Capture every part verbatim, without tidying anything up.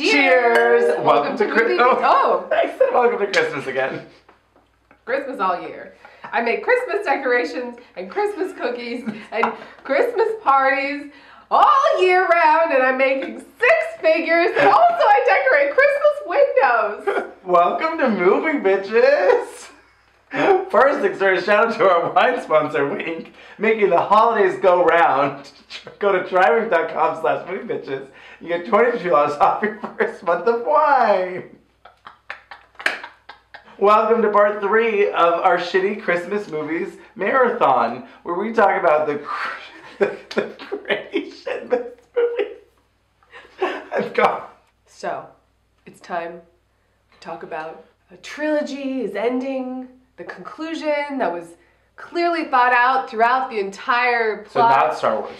Cheers! Welcome, welcome to, to Christmas. Oh, I said oh. welcome to Christmas again. Christmas all year. I make Christmas decorations and Christmas cookies and Christmas parties all year round, and I'm making six figures, and also I decorate Christmas windows. Welcome to Movie Bitches. First, exert a shout out to our wine sponsor, Winc, making the holidays go round. Go to try winc dot com slash movie bitches. You get twenty-two dollars off your first month of wine. Welcome to part three of our shitty Christmas movies marathon, where we talk about the the, the great shit movies I've got. So, it's time to talk about a trilogy is ending, the conclusion that was clearly thought out throughout the entire plot. So not Star Wars.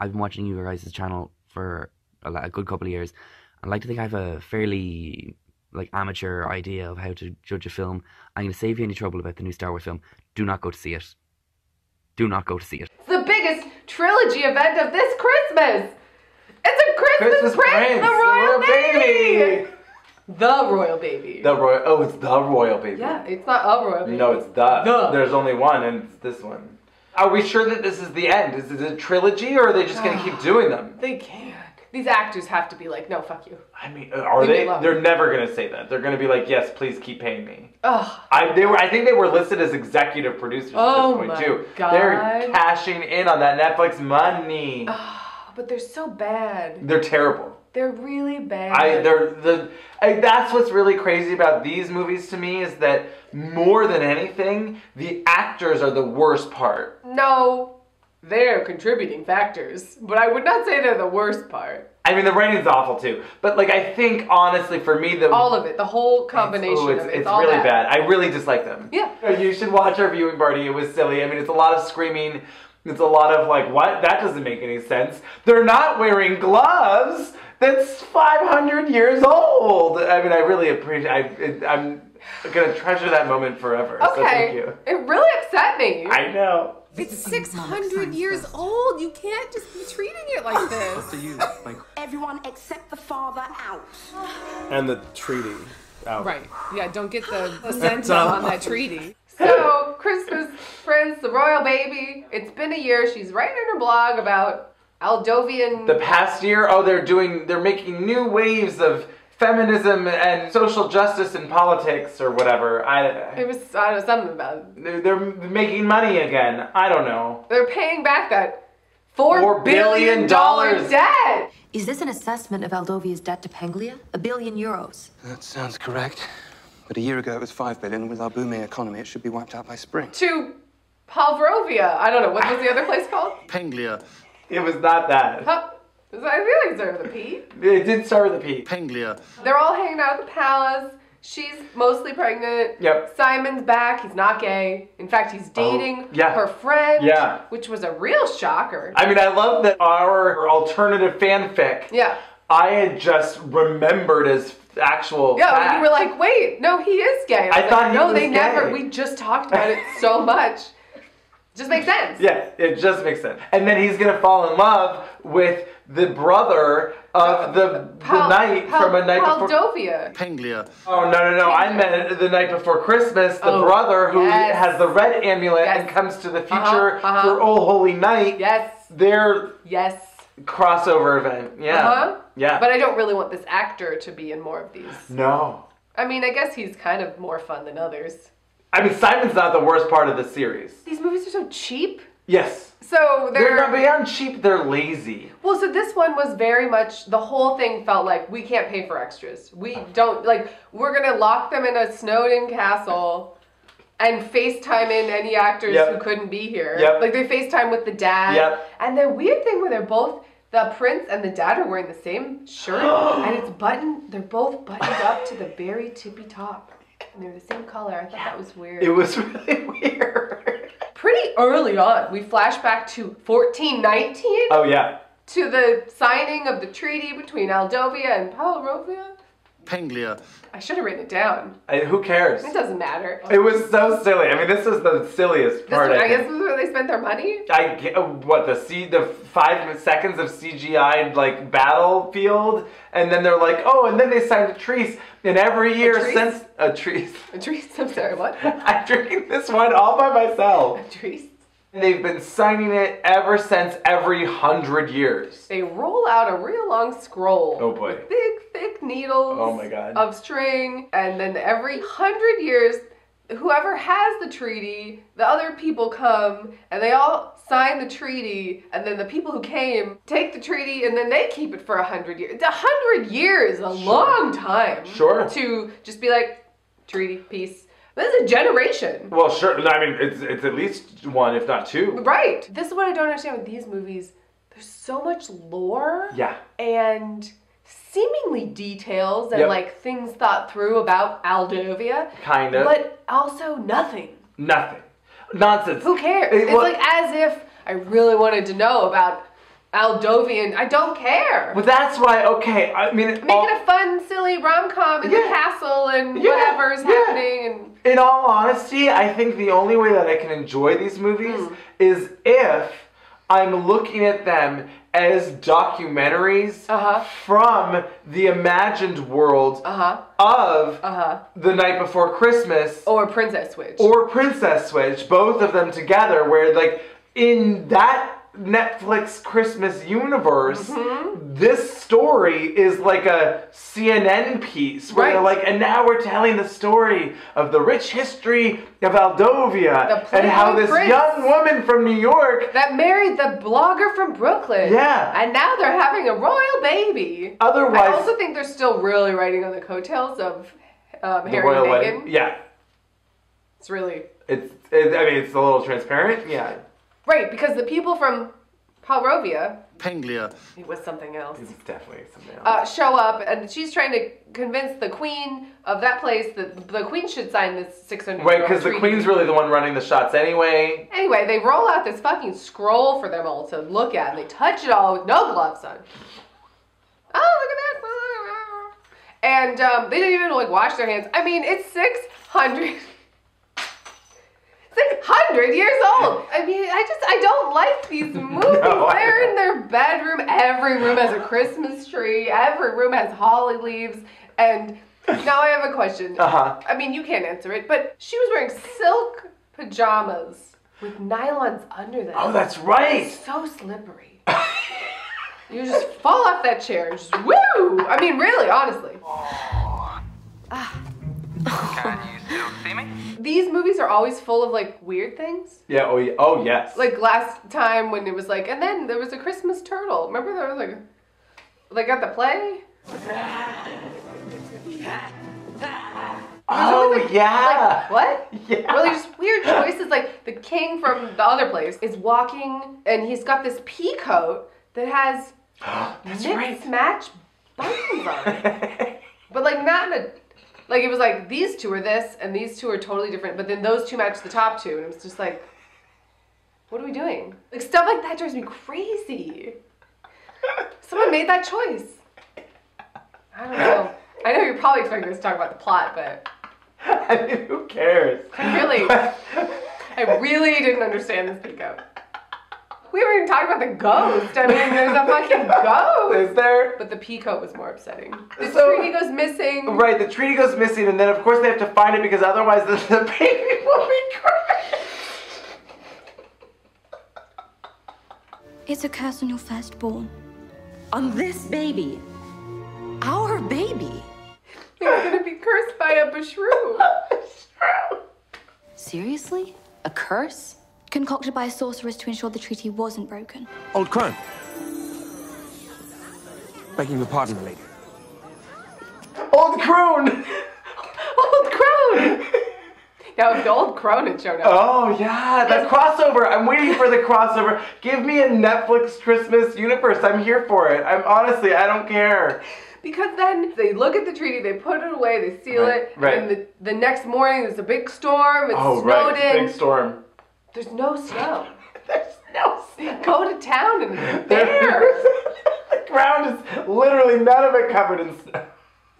I've been watching you guys' channel for a good couple of years. I like to think I have a fairly like amateur idea of how to judge a film. I'm going to save you any trouble about the new Star Wars film. Do not go to see it. Do not go to see it. It's the biggest trilogy event of this Christmas. It's a Christmas, Christmas Prince, Prince, The Royal, the Royal Baby. Baby. The Royal Baby. The Royal. Oh, it's The Royal Baby. Yeah, it's not a Royal Baby. No, it's the. the. There's only one, and it's this one. Are we sure that this is the end? Is it a trilogy, or are they just going to keep doing them? They can't. These actors have to be like, no, fuck you. I mean, are they? They're never going to say that. They're going to be like, yes, please keep paying me. Ugh. I, they were, I think they were listed as executive producers oh at this point, too. God. They're cashing in on that Netflix money. Ugh, but they're so bad. They're terrible. They're really bad. I, they're, the, I, that's what's really crazy about these movies to me is that more than anything, the actors are the worst part. No. They're contributing factors, but I would not say they're the worst part. I mean, the writing's awful too, but like I think honestly for me the- All of it, the whole combination oh, it's, of it. It's, it's all really bad. bad. I really dislike them. Yeah. You should watch our viewing party, it was silly. I mean, it's a lot of screaming, it's a lot of like, what? That doesn't make any sense. They're not wearing gloves! That's five hundred years old! I mean, I really appreciate, I, it, I'm gonna treasure that moment forever, okay. So thank you. It really upset me. I know. It's six hundred years old. You can't just be treating it like this. To you, like everyone except the father out. And the treaty out. Right. Yeah, don't get the placenta on that treaty. So, Christmas Prince, the Royal Baby. It's been a year. She's writing in her blog about Aldovian. The past year, oh, they're doing, they're making new waves of feminism and social justice and politics or whatever. I, I, it was, I don't know, something about it. They're, they're making money again. I don't know. They're paying back that four, four billion, billion dollar debt. Is this an assessment of Aldovia's debt to Penglia? A billion euros. That sounds correct. But a year ago it was five billion. With our booming economy, it should be wiped out by spring. To Pavlovia. I don't know. What was the other place called? Penglia. It was not that. Huh? I feel like it started with a P. It did start with a P. Penglia. They're all hanging out at the palace. She's mostly pregnant. Yep. Simon's back. He's not gay. In fact, he's dating oh, yeah. her friend, yeah. which was a real shocker. I mean, I love that our alternative fanfic, yeah. I had just remembered as actual Yeah, fact. We were like, wait, no, he is gay. I, I thought like, he no, was they gay. never, we just talked about it so much. Just makes sense. Yeah, it just makes sense. And then he's gonna fall in love with the brother of the Pal the knight Pal from A Night Before Christmas. Penglia. Oh no no no! Penglia. I meant The Night Before Christmas. The oh, brother who yes. has the red amulet yes. and comes to the future uh-huh, uh-huh. for All Holy Night. Yes. Their yes crossover event. Yeah. Uh-huh. Yeah. But I don't really want this actor to be in more of these. No. I mean, I guess he's kind of more fun than others. I mean, Simon's not the worst part of the series. These movies are so cheap. Yes. So they're... They're beyond cheap, they're lazy. Well, so this one was very much, the whole thing felt like, we can't pay for extras. We don't, like, we're going to lock them in a Snowden castle and FaceTime in any actors yep. who couldn't be here. Yep. Like, they FaceTime with the dad. Yep. And the weird thing where they're both, the prince and the dad are wearing the same shirt, and it's buttoned, they're both buttoned up to the very tippy top. And they're the same color. I thought yeah. that was weird. It was really weird. Pretty early on, we flash back to fourteen nineteen. Oh yeah. To the signing of the treaty between Aldovia and Paloropia. Penglia. I should have written it down. I, who cares? It doesn't matter. It was so silly. I mean, this is the silliest part. This, I, I guess this is where they spent their money? I what, the C, the five seconds of C G I, like, battlefield? And then they're like, oh, and then they signed a trees. And every year a since... A trees. A trees? I'm sorry, what? I'm drinking this one all by myself. A trees? And they've been signing it ever since, every hundred years. They roll out a real long scroll. Oh boy. With big, thick needles oh my God. of string. And then every hundred years, whoever has the treaty, the other people come and they all sign the treaty. And then the people who came take the treaty and then they keep it for a hundred years. A hundred years is a sure. long time. Sure. To just be like, treaty, peace. This is a generation. Well, sure. I mean, it's it's at least one, if not two. Right. This is what I don't understand with these movies. There's so much lore. Yeah. And seemingly details and yep. like things thought through about Aldovia. Kind of. But also nothing. Nothing. Nonsense. Who cares? It, well, it's like as if I really wanted to know about Aldovian. I don't care. Well, that's why, okay, I mean... Make all, it a fun, silly rom-com in yeah. the castle and yeah, whatever's yeah. happening. And in all honesty, I think the only way that I can enjoy these movies mm. is if I'm looking at them as documentaries uh-huh. from the imagined world uh-huh. of uh-huh. The Night Before Christmas. Or Princess Switch. Or Princess Switch, both of them together, where, like, in that... Netflix Christmas universe, mm-hmm. this story is like a C N N piece where right. they're like, and now we're telling the story of the rich history of Aldovia and how this Prince. young woman from New York that married the blogger from Brooklyn. Yeah. And now they're having a royal baby. Otherwise, I also think they're still really riding on the coattails of um, Harry and Meghan. Yeah. It's really... It's, it, I mean, it's a little transparent. Yeah. Right, because the people from Paloropia, Penglia, it was something else. It was definitely something else. Uh, show up, and she's trying to convince the queen of that place that the queen should sign this six hundred year old treaty. Right, because the queen's really the one running the shots anyway. Anyway, they roll out this fucking scroll for them all to look at, and they touch it all with no gloves on. Oh, look at that! And um, they didn't even like wash their hands. I mean, it's six hundred. six hundred years old. I mean, I just, I don't like these movies. No, they're in their bedroom. Every room has a Christmas tree. Every room has holly leaves. And now I have a question. Uh-huh. I mean, you can't answer it, but she was wearing silk pajamas with nylons under them. Oh, that's right. It's so slippery. You just fall off that chair and just, woo! I mean, really, honestly. Oh. Ah. Can you still see me? These movies are always full of like weird things. Yeah, oh, yeah. oh yes. Like last time when it was like, and then there was a Christmas turtle. Remember there was like, like at the play? Oh always, like, yeah. Like, what? Yeah. Well, there's weird choices. Like the king from the other place is walking and he's got this pea coat that has That's mixed right. match buttons on it. But like not in a... Like, it was like, these two are this, and these two are totally different, but then those two match the top two, and it was just like, what are we doing? Like, stuff like that drives me crazy. Someone made that choice. I don't know. I know you're probably expecting us to talk about the plot, but... I mean, who cares? I really, I really didn't understand this peacoat. We were even talking about the ghost. I mean, there's a fucking ghost. Is there? But the peacoat was more upsetting. The so, treaty goes missing. Right, the treaty goes missing, and then of course they have to find it because otherwise the, the baby will be crying. It's a curse on your firstborn. On this baby. Our baby. You're gonna be cursed by a beshrew. Seriously? A curse? Concocted by a sorceress to ensure the treaty wasn't broken. Old crone. Begging your pardon, my lady. Old crone! Old crone! Now, if the old crone had shown up. Oh, yeah, the crossover. I'm waiting for the crossover. Give me a Netflix Christmas universe. I'm here for it. I'm honestly, I don't care. Because then they look at the treaty, they put it away, they seal right, it, right. and the, the next morning there's a big storm, it's oh, snowed right. in. Big storm. There's no snow. There's no snow. Go to town and bears. The ground is literally none of it covered in snow.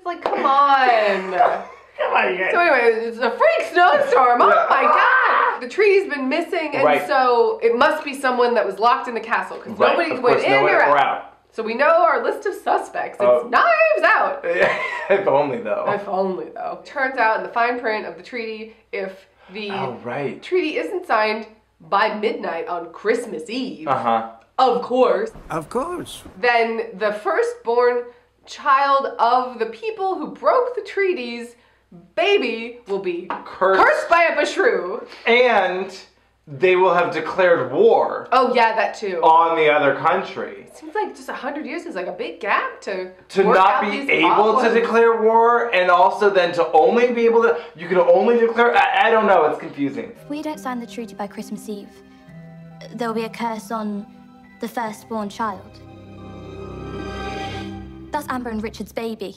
like, come on. Come on, guys. So anyway, it's a freak snowstorm. Oh yeah. My God. The tree's been missing, and right. so it must be someone that was locked in the castle because right. nobody of went course, in no or out. out. So we know our list of suspects. It's uh, knives out. If only though. If only though. Turns out in the fine print of the treaty, if the oh, right. treaty isn't signed by midnight on Christmas Eve, uh-huh. of course. Of course. Then the firstborn child of the people who broke the treaty's baby will be cursed, cursed by a beshrew. And they will have declared war. Oh yeah, that too. On the other country. It seems like just a hundred years is like a big gap to to work not out be able problems. to declare war, and also then to only be able to. You can only declare. I, I don't know. It's confusing. If we don't sign the treaty by Christmas Eve, there will be a curse on the firstborn child. That's Amber and Richard's baby.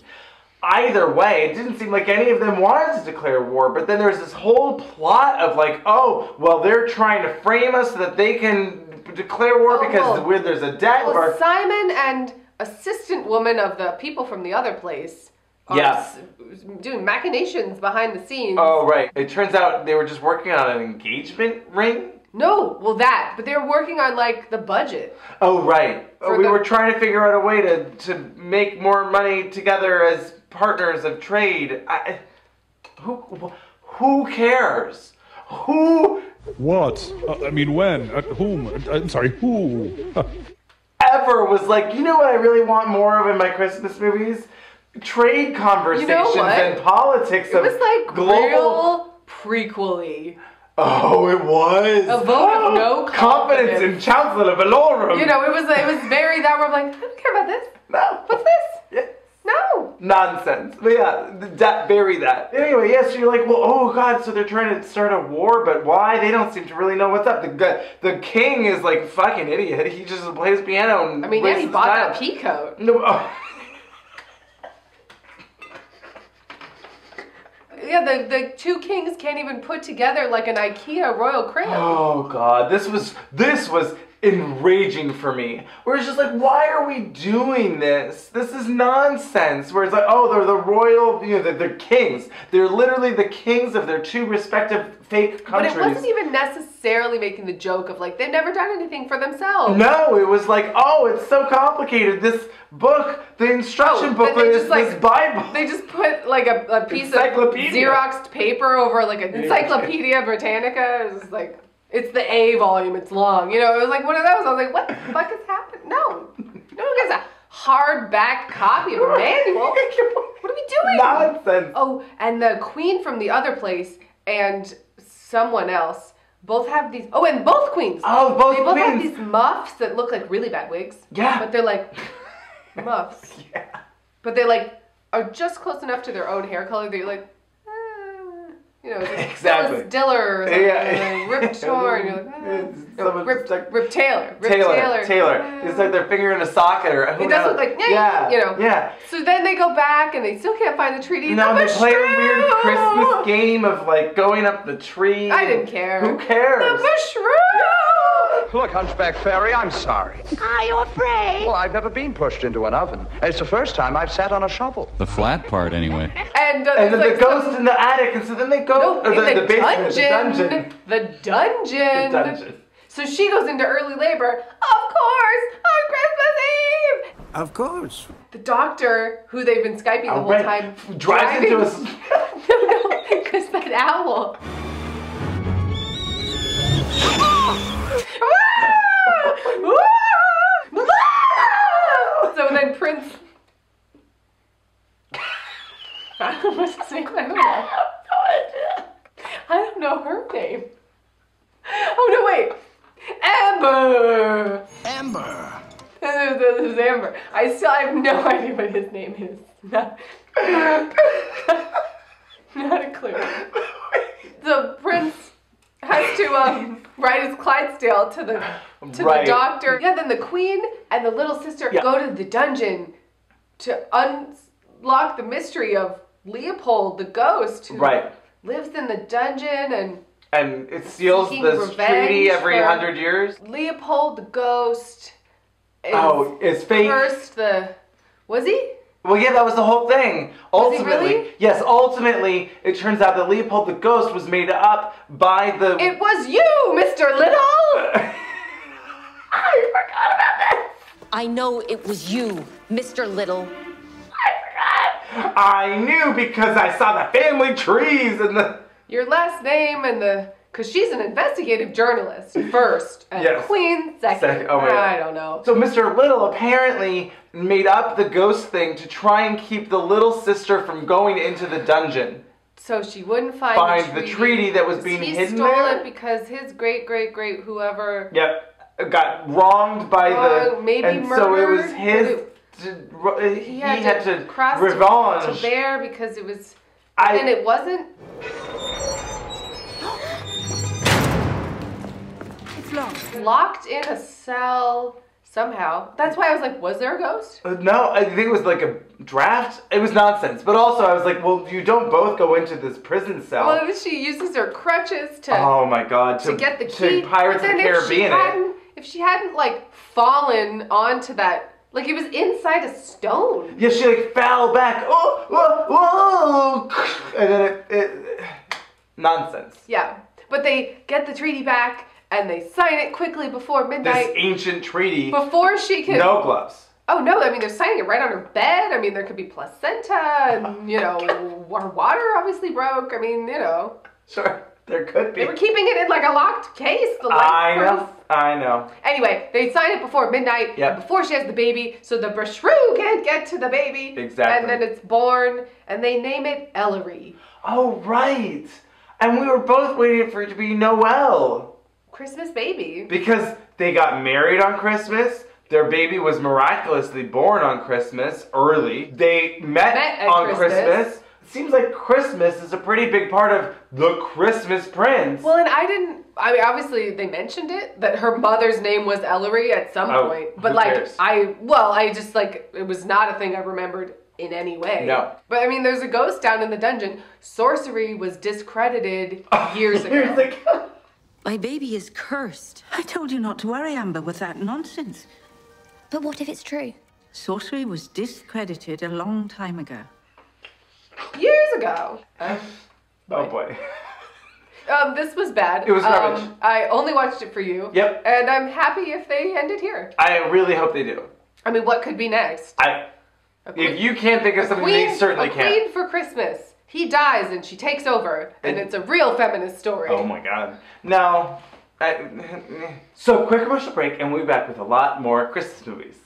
Either way, it didn't seem like any of them wanted to declare war, but then there's this whole plot of like, oh, well, they're trying to frame us so that they can declare war oh, because well, there's a debt. Well, or... Simon and assistant woman of the people from the other place are yes. doing machinations behind the scenes. Oh, right. It turns out they were just working on an engagement ring. No, well that, but they're working on like the budget. Oh, right. We the... were trying to figure out a way to, to make more money together as partners of trade. I, who, who cares? Who? What? Uh, I mean, when? Uh, whom? I'm sorry, who? Ever was like, you know what I really want more of in my Christmas movies? Trade conversations, you know, and politics. It of was like global prequel-y. Oh, it was. A vote oh, of no confidence. confidence in Chancellor Valorum. You know, it was it was very that where I'm like, I don't care about this. No. What's this? Yeah. No. Nonsense. But yeah, that, bury that. Anyway, yes, yeah, so you're like, well, oh God, so they're trying to start a war, but why? They don't seem to really know what's up. The the king is like fucking idiot. He just plays piano and I mean, yeah, he bought that pea coat. No. Oh. Yeah, the, the two kings can't even put together like an IKEA royal crib. Oh God, this was this was enraging for me. Where it's just like, why are we doing this? This is nonsense. Where it's like, oh, they're the royal, you know, they're, they're kings. They're literally the kings of their two respective fake countries. But it wasn't even necessarily making the joke of like, they've never done anything for themselves. No, it was like, oh, it's so complicated. This book, the instruction oh, booklet is like, this Bible. They just put like a, a piece of Xeroxed paper over like an Encyclopedia Britannica. It was like, it's the A volume, it's long. You know, it was like one of those. I was like, what the fuck is happening? No. No one gets a hardback copy of a manual. What are we doing? Nonsense. Oh, and the queen from the other place and someone else both have these. Oh, and both queens. Oh, both queens. They both queens. have these muffs that look like really bad wigs. Yeah. But they're like muffs. Yeah. But they like are just close enough to their own hair color that you're like, you know, like exactly. Phyllis Diller, like, yeah. uh, Rip Torn, you're like, ah. no, Rip, like, Rip Taylor, Rip Taylor, Taylor. Taylor. Ah. It's like their finger in a socket, or who it does look like, yeah, yeah, you know. Yeah. So then they go back, and they still can't find the treaty. No, the they beshrew. play a weird Christmas game of like going up the tree. I didn't care. Who cares? The beshrew. Look, Hunchback Fairy, I'm sorry. Are you afraid? Well, I've never been pushed into an oven. It's the first time I've sat on a shovel. The flat part, anyway. And, uh, and then like the ghost some... in the attic, and so then they go. No, in the, the, the, basement, dungeon, the dungeon. The dungeon. The dungeon. So she goes into early labor, of course, on Christmas Eve. Of course. The doctor, who they've been Skyping the I whole time, drives into us. No, no, because that owl. So then Prince. I don't know what's his name. I don't know her name. Oh no, wait. Amber! Amber! This is Amber. I still have no idea what his name is. Not, not a clue. The prince has to um, ride his Clydesdale to the, to right. the doctor. Yeah, then the queen and the little sister yeah. go to the dungeon to unlock the mystery of Leopold, the ghost. Who right. lives in the dungeon and and it seals this treaty every hundred years. Leopold the ghost. Is oh, it's fake. Cursed the was he? Well, yeah, that was the whole thing. Ultimately, really? Yes, ultimately, it turns out that Leopold the Ghost was made up by the... It was you, Mister Little! I forgot about that! I know it was you, Mister Little. I forgot! I knew because I saw the family trees and the... Your last name and the... Because she's an investigative journalist first, and yes. Queen second. second. Oh, yeah. I don't know. So Mister Little apparently made up the ghost thing to try and keep the little sister from going into the dungeon. So she wouldn't find, find the, treaty. the treaty that was being he hidden He stole there? it because his great, great, great whoever... Yep. Got wronged by uh, the... Maybe and murdered. So it was his... It, he, he had, had to, to cross revenge. To, to there because it was... I, and it wasn't... Locked in a cell somehow. That's why I was like, was there a ghost? Uh, no, I think it was like a draft. It was nonsense. But also I was like, well, you don't both go into this prison cell. Well, she uses her crutches to... Oh my God. To, to get the key. To Pirates of the Caribbean. If she, hadn't, if she hadn't like fallen onto that... Like it was inside a stone. Yeah, she like fell back. Oh, oh, oh. And then it, it... Nonsense. Yeah. But they get the treaty back. And they sign it quickly before midnight. This ancient treaty. Before she can... No gloves. Oh, no. I mean, they're signing it right on her bed. I mean, there could be placenta. And, you know, her water obviously broke. I mean, you know. Sure. There could be. They were keeping it in, like, a locked case. The I know. I know. Anyway, they sign it before midnight. Yep. Before she has the baby. So the beshrew can't get to the baby. Exactly. And then it's born. And they name it Ellery. Oh, right. And we were both waiting for it to be Noel. Christmas baby. Because they got married on Christmas. Their baby was miraculously born on Christmas early. They met, met on Christmas. Christmas. It seems like Christmas is a pretty big part of The Christmas Prince. Well, and I didn't, I mean, obviously they mentioned it, that her mother's name was Ellery at some oh, point. But like, cares? I, well, I just like, it was not a thing I remembered in any way. No. But I mean, there's a ghost down in the dungeon. Sorcery was discredited oh, years ago. Years ago. My baby is cursed. I told you not to worry, Amber, with that nonsense. But what if it's true? Sorcery was discredited a long time ago. Years ago. Um, oh boy. Um, this was bad. It was rubbish. Um, I only watched it for you. Yep. And I'm happy if they end it here. I really hope they do. I mean, what could be next? I. Queen, if you can't think of something, queen, they certainly can't. A queen for Christmas. He dies and she takes over, and, and it's a real feminist story. Oh my God. Now, I, so quick commercial break, and we'll be back with a lot more Christmas movies.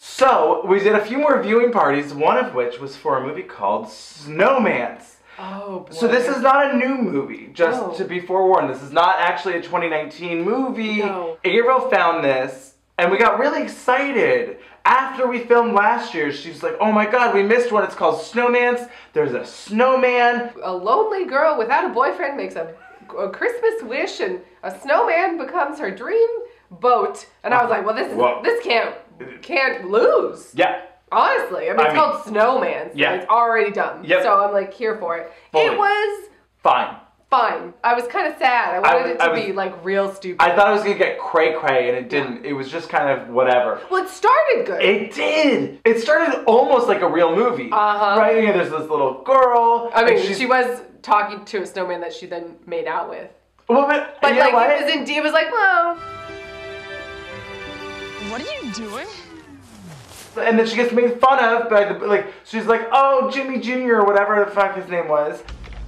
So, we did a few more viewing parties, one of which was for a movie called Snowmance. Oh, boy. So this is not a new movie, just no. to be forewarned. This is not actually a twenty nineteen movie. No. Ariel found this, and we got really excited. After we filmed last year, she was like, oh my God, we missed one. It's called Snowmance. There's a snowman. A lonely girl without a boyfriend makes a, a Christmas wish, and a snowman becomes her dream boat. And I was like, well, this is, this can't can't lose. Yeah. Honestly. I mean, it's I called mean, Snowmance. So yeah. It's already done. Yep. So I'm like, here for it. Fully. It was... Fine. Fine. I was kind of sad. I wanted I was, it to was, be like real stupid. I thought it was going to get cray-cray and it didn't. Yeah. It was just kind of whatever. Well, it started good. It did. It started almost like a real movie. Uh-huh. Right? You know, there's this little girl. I mean, she was talking to a snowman that she then made out with. Well, but but like, what? It was in D. It was like, whoa. What are you doing? And then she gets made fun of by the, like, she's like, oh, Jimmy Junior or whatever the fuck his name was.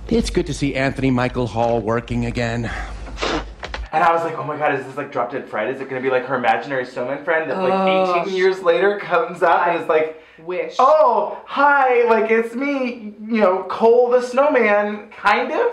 It's good to see Anthony Michael Hall working again. And I was like, oh my God, is this like Drop Dead Fred? Is it going to be like her imaginary snowman friend that oh, like eighteen years later comes up I and is like, wish. Oh, hi, like it's me, you know, Cole the snowman, kind of,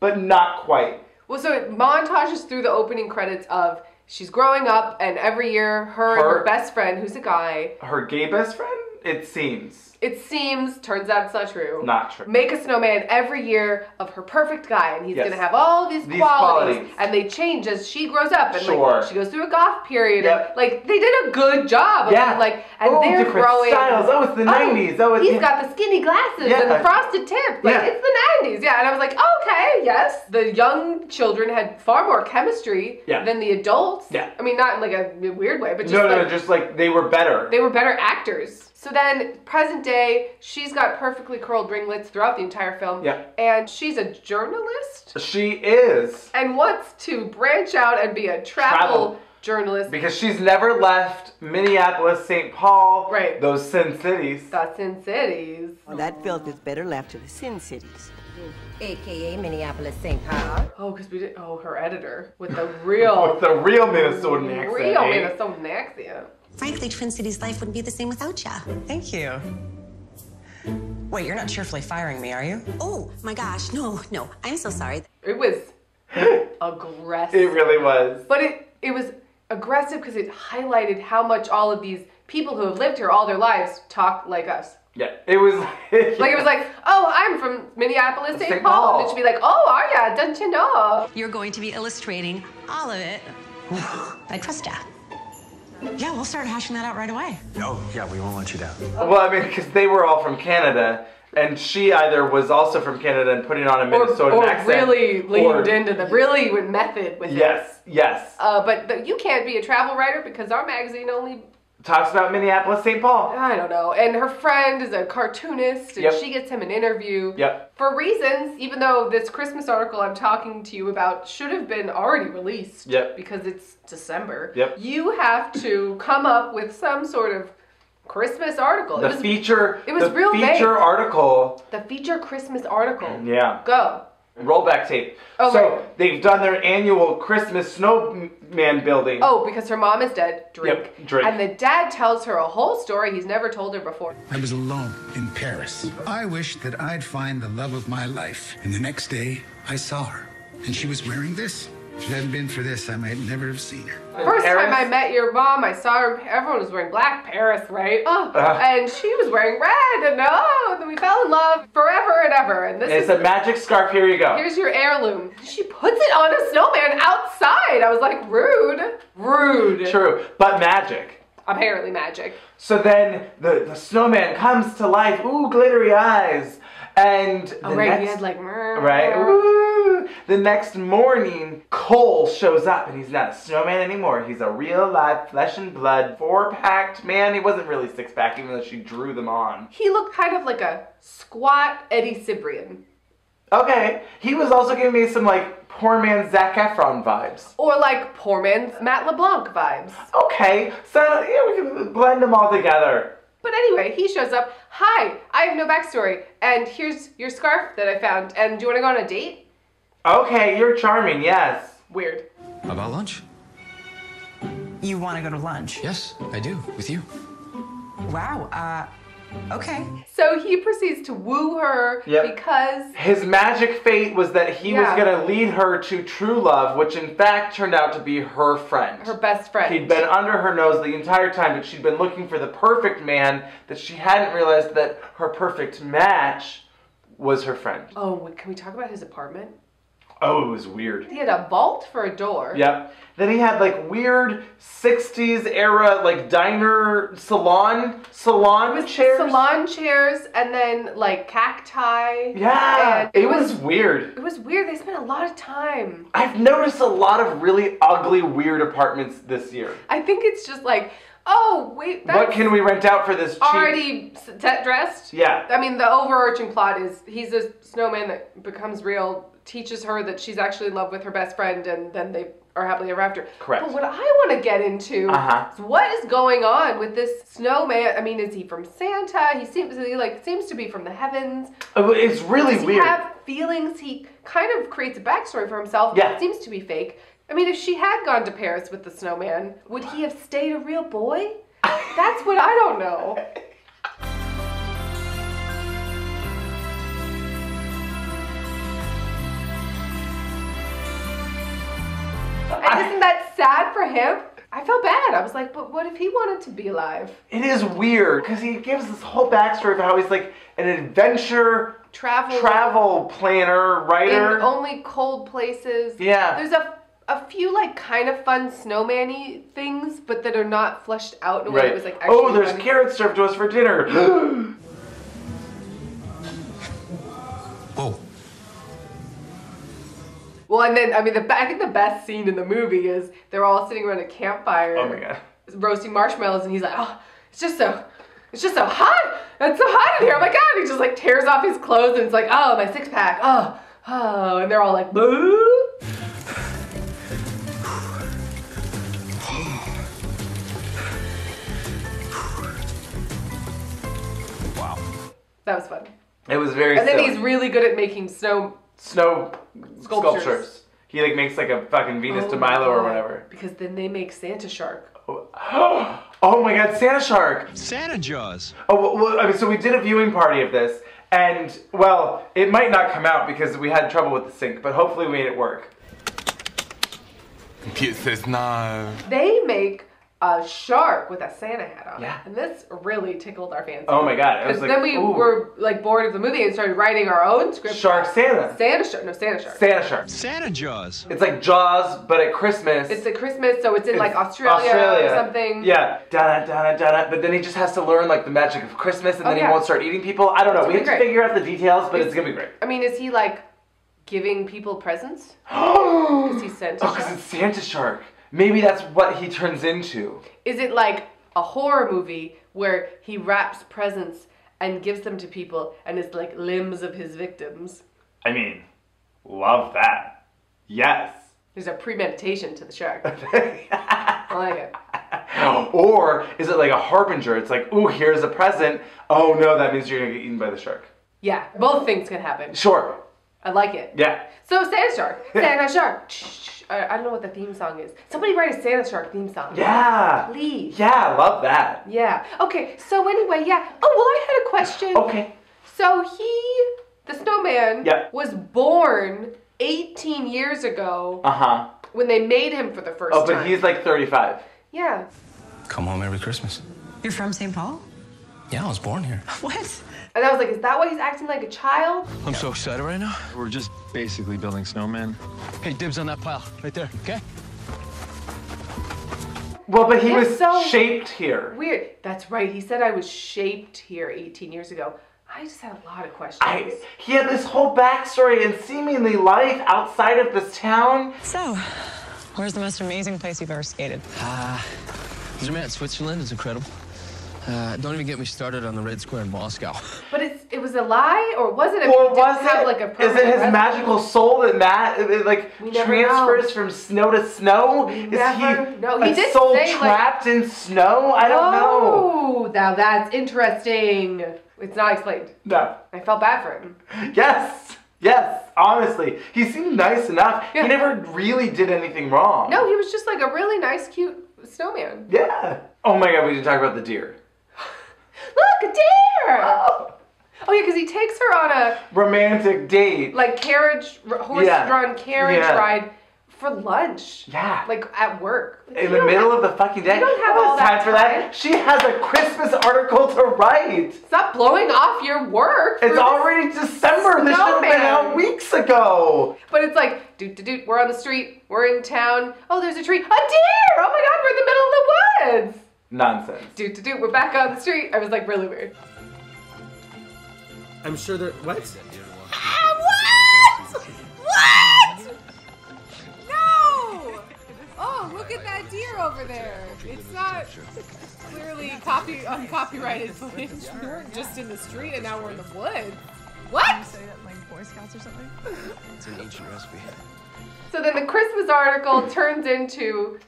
but not quite. Well, so it montages through the opening credits of she's growing up and every year her, her and her best friend, who's a guy. Her gay best friend? It seems. It seems, turns out it's not true. Not true. Make a snowman every year of her perfect guy, and he's yes. going to have all these, these qualities, qualities, and they change as she grows up, and sure. like, she goes through a goth period. Yep. And, like they did a good job. Of yeah. like, and oh, they're growing. Styles. Oh, it's the nineties. Oh, oh it's, he's yeah. got the skinny glasses yeah. and the frosted tips. Like yeah. it's the nineties. Yeah, and I was like, okay, yes, the young children had far more chemistry yeah. than the adults. Yeah. I mean, not in like a weird way, but just no, like, no, just like they were better. They were better actors. So then, present day, she's got perfectly curled ringlets throughout the entire film. Yeah. And she's a journalist? She is. And wants to branch out and be a travel, travel. journalist. Because she's never left Minneapolis, Saint Paul, right. those Sin Cities. The Sin Cities. Well, that filth is better left to the Sin Cities. A K A Minneapolis, Saint Paul. Oh, because we did, oh, her editor. With the real. With the real Minnesotan accent. Real eh? Minnesotan accent. Frankly, Twin Cities life wouldn't be the same without ya. Thank you. Wait, you're not cheerfully firing me, are you? Oh, my gosh, no, no. I'm so sorry. It was aggressive. It really was. But it, it was aggressive because it highlighted how much all of these people who have lived here all their lives talk like us. Yeah, it was... yeah. Like, it was like, oh, I'm from Minneapolis, Saint Paul. And it should be like, oh, are ya? Don't you know? You're going to be illustrating all of it. I trust ya. Yeah, we'll start hashing that out right away. Oh, yeah, we won't let you down. Okay. Well, I mean, because they were all from Canada, and she either was also from Canada and putting on a Minnesotan or, or accent. Really or really leaned into the really method with yes, it. Yes, yes. Uh, but the, you can't be a travel writer because our magazine only... talks about Minneapolis, Saint Paul. I don't know. And her friend is a cartoonist, and yep. she gets him an interview. Yep. For reasons, even though this Christmas article I'm talking to you about should have been already released. Yep. Because it's December. Yep. You have to come up with some sort of Christmas article. The it was, feature. It was the real feature vague. article. The feature Christmas article. Yeah. Go. Rollback tape. Oh, so right. they've done their annual Christmas snowman building. Oh, because her mom is dead. Drink. Yep, drink. And the dad tells her a whole story he's never told her before. I was alone in Paris. I wished that I'd find the love of my life. And the next day, I saw her. And she was wearing this. If it hadn't been for this, I might never have seen her. First Paris? time I met your mom, I saw her. Everyone was wearing black. Paris, right? Oh, uh, and she was wearing red, and oh, and we fell in love forever and ever. And this it's is a magic scarf. Here you go. Here's your heirloom. She puts it on a snowman outside. I was like, rude, rude. True, but magic. Apparently magic. So then the the snowman comes to life. Ooh, glittery eyes. And the oh, right, next, he had like right, woo, the next morning, Cole shows up, and he's not a snowman anymore. He's a real live flesh and blood four-packed man. He wasn't really six-pack, even though she drew them on. He looked kind of like a squat Eddie Cibrian. Okay, he was also giving me some like poor man's Zac Efron vibes, or like poor man's Matt LeBlanc vibes. Okay, so yeah, we can blend them all together. But anyway, he shows up. Hi, I have no backstory, and here's your scarf that I found, and do you want to go on a date? Okay, you're charming, yes. Weird. How about lunch? You want to go to lunch? Yes, I do, with you. Wow, uh, okay. So he proceeds to woo her yep. because... his magic fate was that he yeah. was going to lead her to true love, which in fact turned out to be her friend. Her best friend. He'd been under her nose the entire time, but she'd been looking for the perfect man that she hadn't realized that her perfect match was her friend. Oh, can we talk about his apartment? Oh, it was weird. He had a vault for a door. Yep. Then he had like weird sixties era like diner salon salon chairs. Salon chairs and then like cacti. Yeah. It, it was, was weird. It was weird. They spent a lot of time. I've noticed a lot of really ugly weird apartments this year. I think it's just like, oh wait, that's what can we rent out for this cheap? Already dressed? Yeah. I mean, the overarching plot is he's a snowman that becomes real, teaches her that she's actually in love with her best friend, and then they are happily ever after. Correct. But what I want to get into uh-huh. is what is going on with this snowman. I mean, is he from Santa? He seems he like seems to be from the heavens. Oh, it's really Does weird. Does he have feelings? He kind of creates a backstory for himself. Yeah. It seems to be fake. I mean, if she had gone to Paris with the snowman, would he have stayed a real boy? That's what I don't know. And isn't that sad for him? I felt bad. I was like, but what if he wanted to be alive? It is weird, because he gives this whole backstory of how he's like an adventure travel travel planner, writer. In only cold places. Yeah. There's a, a few like kind of fun snowman-y things, but that are not fleshed out in a way that was like actually oh, there's funny. Carrots served to us for dinner. Whoa. Well, and then, I mean, the I think the best scene in the movie is they're all sitting around a campfire. Oh my God. Roasting marshmallows, and he's like, oh, it's just so, it's just so hot. It's so hot in here. Oh my God. And he just like tears off his clothes, and it's like, oh, my six pack. Oh, oh. And they're all like, boo. Wow. That was fun. It was very And silly. Then he's really good at making snow... Snow sculptures. sculptures. He like makes like a fucking Venus oh de Milo or whatever. Because then they make Santa Shark. Oh, oh my God, Santa Shark. Santa Jaws. Oh, well, I mean, so we did a viewing party of this, and well, it might not come out because we had trouble with the sync, but hopefully we made it work. Computer says no. They make a shark with a Santa hat on yeah. it. And this really tickled our fancy. Oh my God. Because like, then we ooh. were like bored of the movie and started writing our own script. Shark Santa. Santa Shark. No, Santa Shark. Santa Shark. Santa Jaws. It's like Jaws, but at Christmas. It's at Christmas, so it's in it's like Australia, Australia or something. Yeah. Da da da da da. But then he just has to learn like the magic of Christmas, and oh, then yeah. he won't start eating people. I don't know. It's we have great. to figure out the details, but it's, it's going to be great. I mean, is he like giving people presents? Oh! Because he's Santa Shark. Oh, because it's Santa Shark. Maybe that's what he turns into. Is it like a horror movie where he wraps presents and gives them to people and it's like limbs of his victims? I mean, love that. Yes. There's a premeditation to the shark. I like it. Or is it like a harbinger? It's like, ooh, here's a present. Oh no, that means you're gonna get eaten by the shark. Yeah, both things can happen. Sure. I like it. Yeah. So Santa Shark. Santa Shark. I don't know what the theme song is. Somebody write a Santa Shark theme song. Yeah. Please. Yeah, I love that. Yeah. Okay, so anyway, yeah. Oh, well, I had a question. Okay. So he, the snowman, yeah. was born eighteen years ago uh-huh. when they made him for the first time. Oh, but time. he's like thirty-five. Yeah. Come home every Christmas. You're from Saint Paul? Yeah, I was born here. What? And I was like, is that why he's acting like a child? I'm so excited right now. We're just basically building snowmen. Hey, dibs on that pile right there, okay? Well, but he That's was so shaped here. Weird. That's right. He said I was shaped here eighteen years ago. I just had a lot of questions. I, he had this whole backstory and seemingly life outside of this town. So, where's the most amazing place you've ever skated? Ah, uh, man, Switzerland is incredible. Uh, don't even get me started on the Red Square in Moscow. But it's, it was a lie, or was it? A, or was it? Have, like, a is it his resume? magical soul that Matt it, like transfers know. from snow to snow? We is never, he no, he did soul say, trapped like, in snow? I don't oh, know. Now that's interesting. It's not explained. No. I felt bad for him. Yes. Yes, honestly. He seemed nice enough. Yeah. He never really did anything wrong. No, he was just like a really nice, cute snowman. Yeah. Oh my God, we didn't talk about the deer. Look, a deer! Oh, oh yeah, because he takes her on a... romantic date. Like carriage, horse-drawn yeah. carriage yeah. ride for lunch. Yeah. Like at work. Like, in the middle have, of the fucking day. You don't have all that time for that. She has a Christmas article to write. Stop blowing off your work. It's already December. This should have been out weeks ago. But it's like, doot doot doot, we're on the street, we're in town. Oh, there's a tree. A deer! Oh my God, we're in the middle of the woods. Nonsense. Doot doot doot, we're back on the street. I was like, really weird. I'm sure they're, what? Ah, what? What? No! Oh, look at that deer over there. It's not clearly copy, uncopyrighted footage. We weren't just in the street and now we're in the woods. What? Like Boy Scouts or something? It's an ancient recipe. So then the Christmas article turns into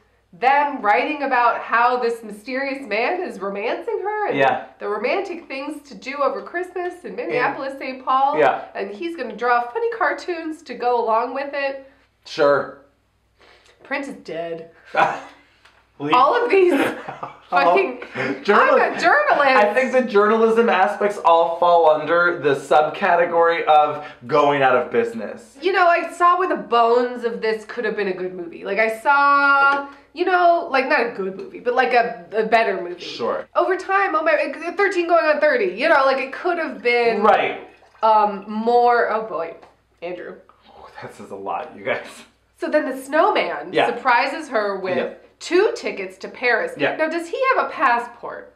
them writing about how this mysterious man is romancing her and yeah. the romantic things to do over Christmas in Minneapolis, Saint Paul. Yeah. And he's going to draw funny cartoons to go along with it. Sure. Prince is dead. All of these fucking... Journal I'm a journalist. I think the journalism aspects all fall under the subcategory of going out of business. You know, I saw where the bones of this could have been a good movie. Like, I saw... You know, like not a good movie, but like a, a better movie. Sure. Over time, oh my, thirteen going on thirty. You know, like it could have been right. Um, more. Oh boy, Andrew. Oh, that says a lot, you guys. So then the snowman yeah. surprises her with yeah. two tickets to Paris. Yeah. Now, does he have a passport?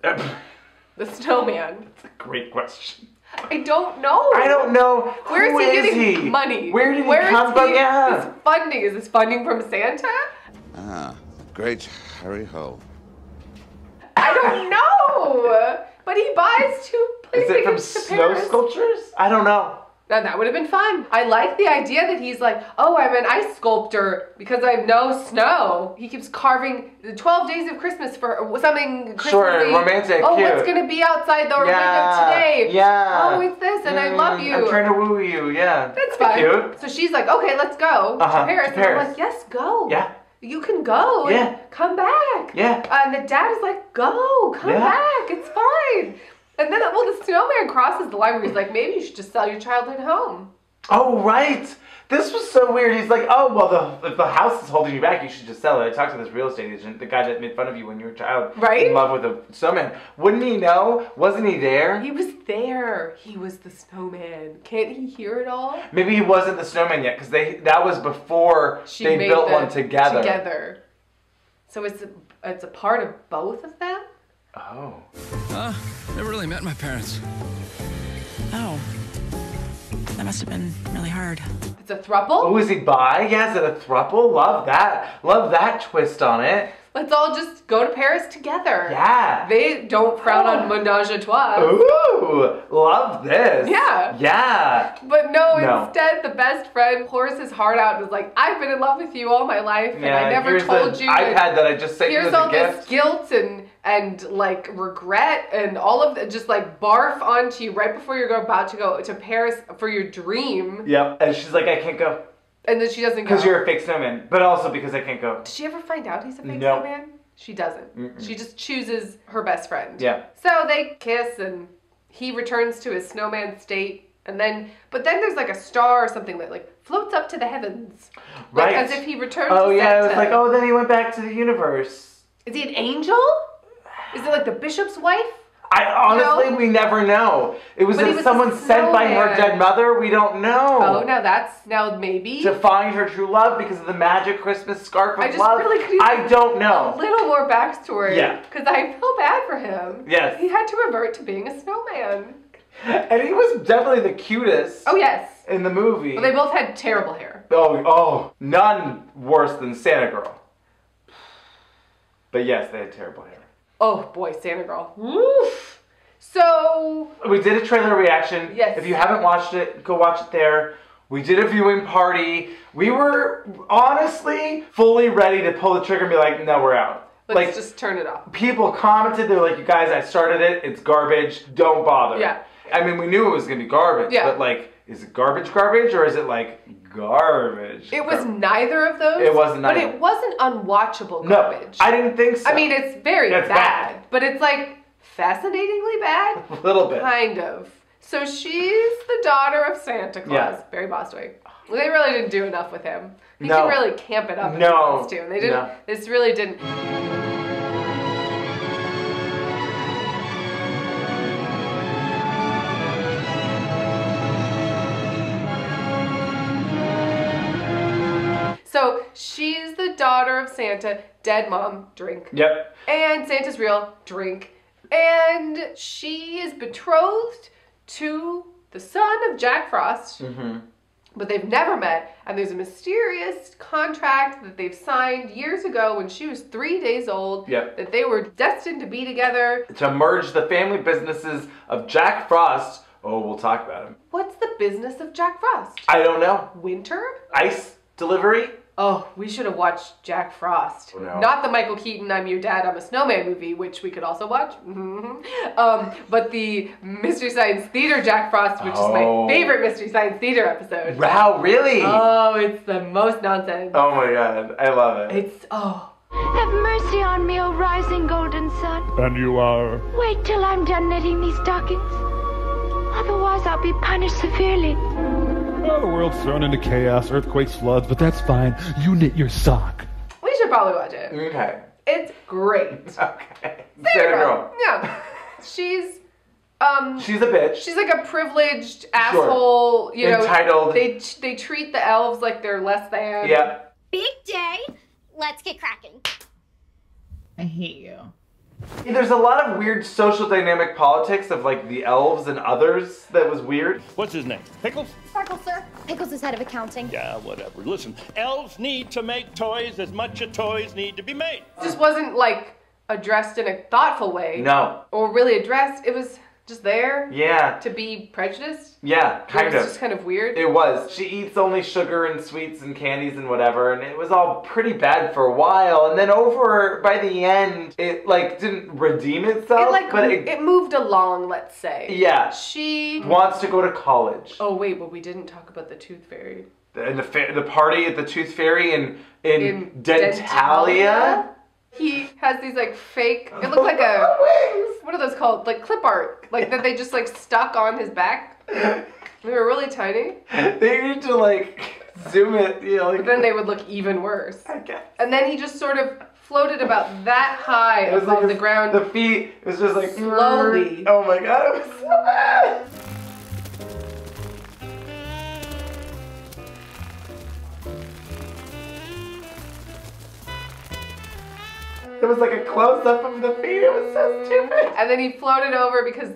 The snowman. That's a great question. I don't know. I don't know. Where is he is getting he? money? Where did he Where come from? Yeah. Is funding? Is this funding from Santa? Ah, great Harry Hole. I don't know. But he buys two places. Is it from snow Paris. sculptures? I don't know. Now that would have been fun. I like the idea that he's like, oh, I'm an ice sculptor because I have no snow. He keeps carving the twelve days of Christmas for something Christmas-y. Sure, romantic, Oh, cute. What's going to be outside the yeah, window today? Yeah. Oh, it's this, and mm, I love you. I'm trying to woo you, yeah. That's fine. Cute. So she's like, okay, let's go uh-huh, to Paris. To Paris. And I'm like, yes, go. Yeah. You can go yeah. and come back. Yeah. Uh, and the dad is like, go, come yeah. back, it's fine. And then, well, the snowman crosses the line where he's like, maybe you should just sell your childhood home. Oh, right. This was so weird. He's like, oh, well, the, if the house is holding you back, you should just sell it. I talked to this real estate agent, the guy that made fun of you when you were a child. Right? In love with a snowman. Wouldn't he know? Wasn't he there? He was there. He was the snowman. Can't he hear it all? Maybe he wasn't the snowman yet, because they that was before she they built one together. Together. So it's a, it's a part of both of them? Oh. Uh, never really met my parents. Oh. That must have been really hard. It's a throuple? Oh, is he bi? Yeah, is it a throuple? Love that. Love that twist on it. Let's all just go to Paris together. Yeah. They don't frown oh. on menage a trois. Ooh, love this. Yeah. Yeah. But no, no, instead the best friend pours his heart out and is like, I've been in love with you all my life and yeah, I never told you. I've had that I just saved you as a gift. Here's all this guilt and and like regret and all of that, just like barf onto you right before you're about to go to Paris for your dream. Yep. And she's like, I can't go. And then she doesn't go. Because you're a fake snowman, but also because I can't go. Did she ever find out he's a fake nope. snowman? She doesn't. Mm-mm. She just chooses her best friend. Yeah. So they kiss and he returns to his snowman state. And then, but then there's like a star or something that like floats up to the heavens. Right. Like as if he returned oh, to yeah, Santa. Oh yeah, it was like, oh, then he went back to the universe. Is he an angel? Is it like the bishop's wife? I honestly, no. we never know. It was that someone sent by her dead mother. We don't know. Oh, now that's, now maybe. To find her true love because of the magic Christmas scarf of love. I just love. really could I don't know. A little more backstory. Yeah. Because I feel bad for him. Yes. He had to revert to being a snowman. And he was definitely the cutest. Oh, yes. In the movie. Well, they both had terrible hair. Oh, oh. None worse than Santa Girl. But yes, they had terrible hair. Oh boy, Santa Girl. Woof. So we did a trailer reaction. Yes. If you haven't watched it, go watch it there. We did a viewing party. We were honestly fully ready to pull the trigger and be like, no, we're out. Let's like, just turn it off. People commented, they were like, you guys, I started it, it's garbage, don't bother. Yeah. I mean, we knew it was gonna be garbage, yeah. but like, is it garbage garbage or is it like garbage? It was garbage. neither of those. It wasn't But it wasn't unwatchable garbage. No, I didn't think so. I mean, it's very bad, bad. But it's like fascinatingly bad. A little bit. Kind of. So she's the daughter of Santa Claus, yeah. Barry Bostwick. Well, they really didn't do enough with him. He no. can really camp it up in no. the costume. They didn't no. this really didn't. So she's the daughter of Santa, dead mom, drink. Yep. And Santa's real, drink. And she is betrothed to the son of Jack Frost, mm-hmm. but they've never met. And there's a mysterious contract that they've signed years ago when she was three days old, yep. that they were destined to be together. To merge the family businesses of Jack Frost. Oh, we'll talk about him. What's the business of Jack Frost? I don't know. Winter? Ice delivery? Oh, we should have watched Jack Frost. Oh, no. Not the Michael Keaton, I'm Your Dad, I'm a Snowman movie, which we could also watch. Mm-hmm. um, but the Mystery Science Theater Jack Frost, which oh. is my favorite Mystery Science Theater episode. Wow, really? Oh, it's the most nonsense. Oh my God, I love it. It's, oh. Have mercy on me, O rising golden sun. And you are? Wait till I'm done knitting these stockings. Otherwise I'll be punished severely. Oh, the world's thrown into chaos, earthquakes, floods, but that's fine. You knit your sock. We should probably watch it. Okay. It's great. Okay. Santa Girl. Yeah. She's, um... she's a bitch. She's like a privileged asshole, sure. you know. Entitled. They, they treat the elves like they're less than. Yep. Big day. Let's get cracking. I hate you. There's a lot of weird social dynamic politics of like the elves and others that was weird. What's his name? Pickles? Sparkles, sir. Pickles is head of accounting. Yeah, whatever. Listen, elves need to make toys as much as toys need to be made. This wasn't like addressed in a thoughtful way. No. Or really addressed. It was just there. Yeah. To be prejudiced. Yeah, kind of. It was just kind of weird. It was. She eats only sugar and sweets and candies and whatever, and it was all pretty bad for a while, and then over by the end, it like didn't redeem itself, it, like, but it, it moved along, let's say. Yeah. She wants to go to college. Oh wait, but we didn't talk about the Tooth Fairy. And the fa the party at the Tooth Fairy in in, in Dentalia. Dentalia? He has these like fake, it looked like a, what are those called? Like clip art, like that they just like stuck on his back. They were really tiny. They need to like zoom it, you know. Like, but then they would look even worse. I guess. And then he just sort of floated about that high above like the his, ground. The feet, it was just like slowly. Oh my God, it was so bad. It was like a close-up of the feet. It was so stupid. And then he floated over because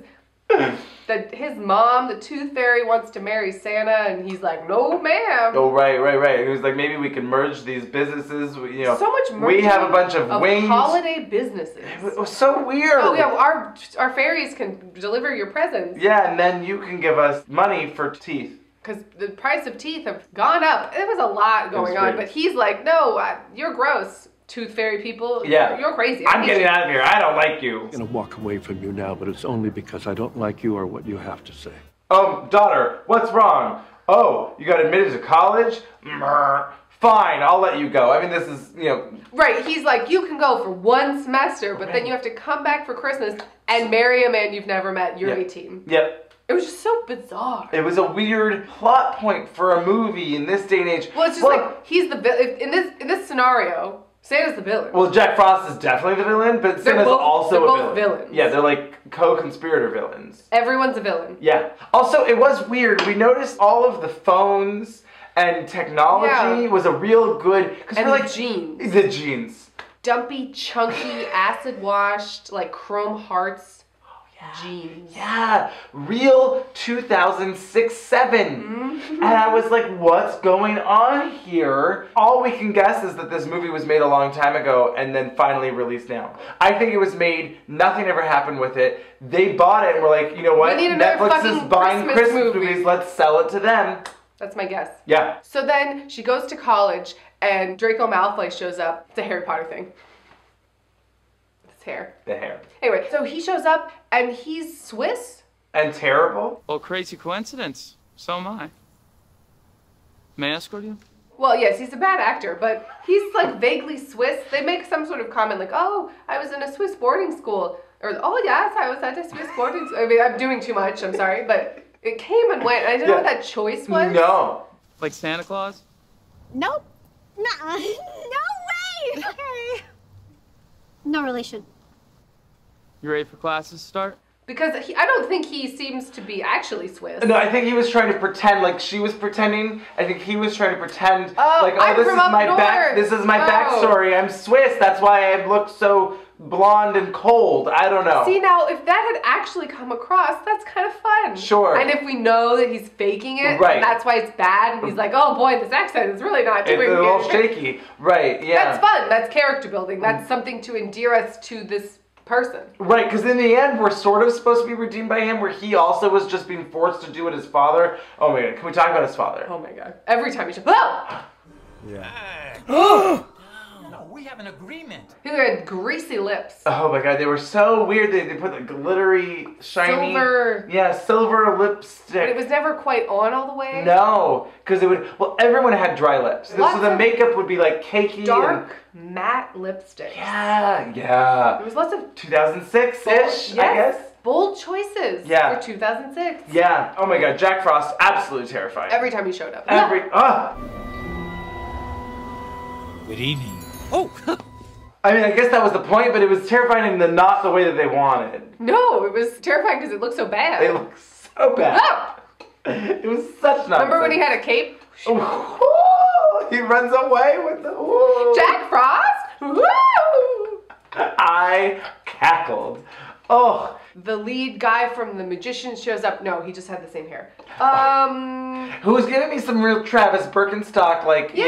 the, his mom, the Tooth Fairy, wants to marry Santa, and he's like, no, ma'am. Oh, right, right, right. And he was like, maybe we can merge these businesses. You know, so much merging. We have a bunch of, of winged holiday businesses. It was so weird. Oh yeah, our our fairies can deliver your presents. Yeah, and then you can give us money for teeth. Because the price of teeth have gone up. There was a lot going on, but he's like, no, uh, you're gross. Tooth Fairy people, yeah. you're, you're crazy. I I'm getting you. out of here. I don't like you. I'm gonna walk away from you now, but it's only because I don't like you or what you have to say. Um, daughter, what's wrong? Oh, you got admitted to college? Murr. Fine, I'll let you go. I mean, this is, you know. Right, he's like, you can go for one semester, but okay. then you have to come back for Christmas and marry a man you've never met. You're yep. eighteen. Yep. It was just so bizarre. It was a weird plot point for a movie in this day and age. Well, it's just well, like, he's the, in this, in this scenario, Santa's the villain. Well, Jack Frost is definitely the villain, but they're Santa's both, also they're a both villain. Villains. Yeah, they're like co-conspirator villains. Everyone's a villain. Yeah. Also, it was weird. We noticed all of the phones and technology yeah. was a real good... And we're the like, jeans. The jeans. Dumpy, chunky, acid-washed, like chrome hearts oh, yeah. jeans. Yeah. Real two thousand six seven. And I was like, what's going on here? All we can guess is that this movie was made a long time ago and then finally released now. I think it was made, nothing ever happened with it. They bought it and were like, you know what? Netflix is buying Christmas, Christmas movies. movies, let's sell it to them. That's my guess. Yeah. So then she goes to college and Draco Malfoy shows up. It's a Harry Potter thing. It's hair. The hair. Anyway, so he shows up and he's Swiss. And terrible. Well, crazy coincidence. So am I. May I escort you? Well, yes, he's a bad actor, but he's like vaguely Swiss. They make some sort of comment like, oh, I was in a Swiss boarding school. Or, oh, yes, I was at a Swiss boarding school. I mean, I'm doing too much, I'm sorry, but it came and went. I didn't yeah. know what that choice was. No. Like Santa Claus? Nope. No. No way. Okay. No relation. You ready for classes to start? Because he, I don't think he seems to be actually Swiss. No, I think he was trying to pretend like she was pretending. I think he was trying to pretend oh, like, oh, I'm this, from is up my north. Back, this is my oh. backstory. I'm Swiss. That's why I look so blonde and cold. I don't know. See, now, if that had actually come across, that's kind of fun. Sure. And if we know that he's faking it, right. and that's why it's bad, and he's like, oh boy, this accent is really not doing it. It's a little shaky. Right, yeah. That's fun. That's character building. That's something to endear us to this person. Right, because in the end, we're sort of supposed to be redeemed by him, where he also was just being forced to do what his father... Oh my God, can we talk about his father? Oh my God. Every time he... Oh! Yeah. Oh! No, we have an agreement. He had greasy lips. Oh my God, they were so weird. They, they put the glittery, shiny... Silver. Yeah, silver lipstick. But it was never quite on all the way. No, because it would... Well, everyone had dry lips. Lots so the makeup would be like cakey dark. And, matte lipstick. Yeah, yeah. There was lots of two thousand six-ish, yes, I guess. Bold choices yeah. for two thousand six. Yeah. Oh my God, Jack Frost, absolutely terrifying. Every time he showed up. Every. Yeah. Oh. Good evening. Oh. I mean, I guess that was the point, but it was terrifying in the not the way that they wanted. No, it was terrifying because it looked so bad. It looked so bad. Oh. It was such nonsense. Remember when he had a cape? He runs away with the... Ooh. Jack Frost? Woo! I cackled. Oh. The lead guy from The Magician shows up. No, he just had the same hair. Um. Who's giving me some real Travis Birkenstock, like, yeah.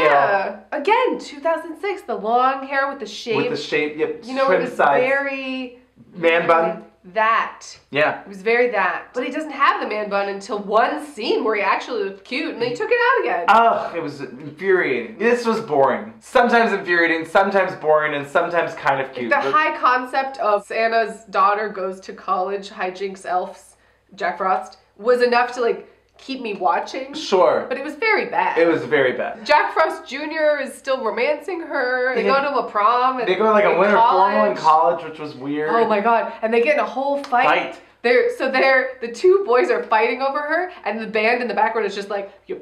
You know, again, two thousand six, the long hair with the shape. With the shape, yep. You know, it was sides. Very. Man bun. That. Yeah. It was very that. But he doesn't have the man bun until one scene where he actually looked cute and they took it out again. Ugh, it was infuriating. This was boring. Sometimes infuriating, sometimes boring, and sometimes kind of cute. Like the high concept of Santa's daughter goes to college, hijinks elves, Jack Frost, was enough to like keep me watching. Sure. But it was very bad. It was very bad. Jack Frost Junior is still romancing her. They go to a prom. And they go to like a winter formal in college, which was weird. Oh my god. And they get in a whole fight. Fight. They're, so they're, the two boys are fighting over her, and the band in the background is just like, but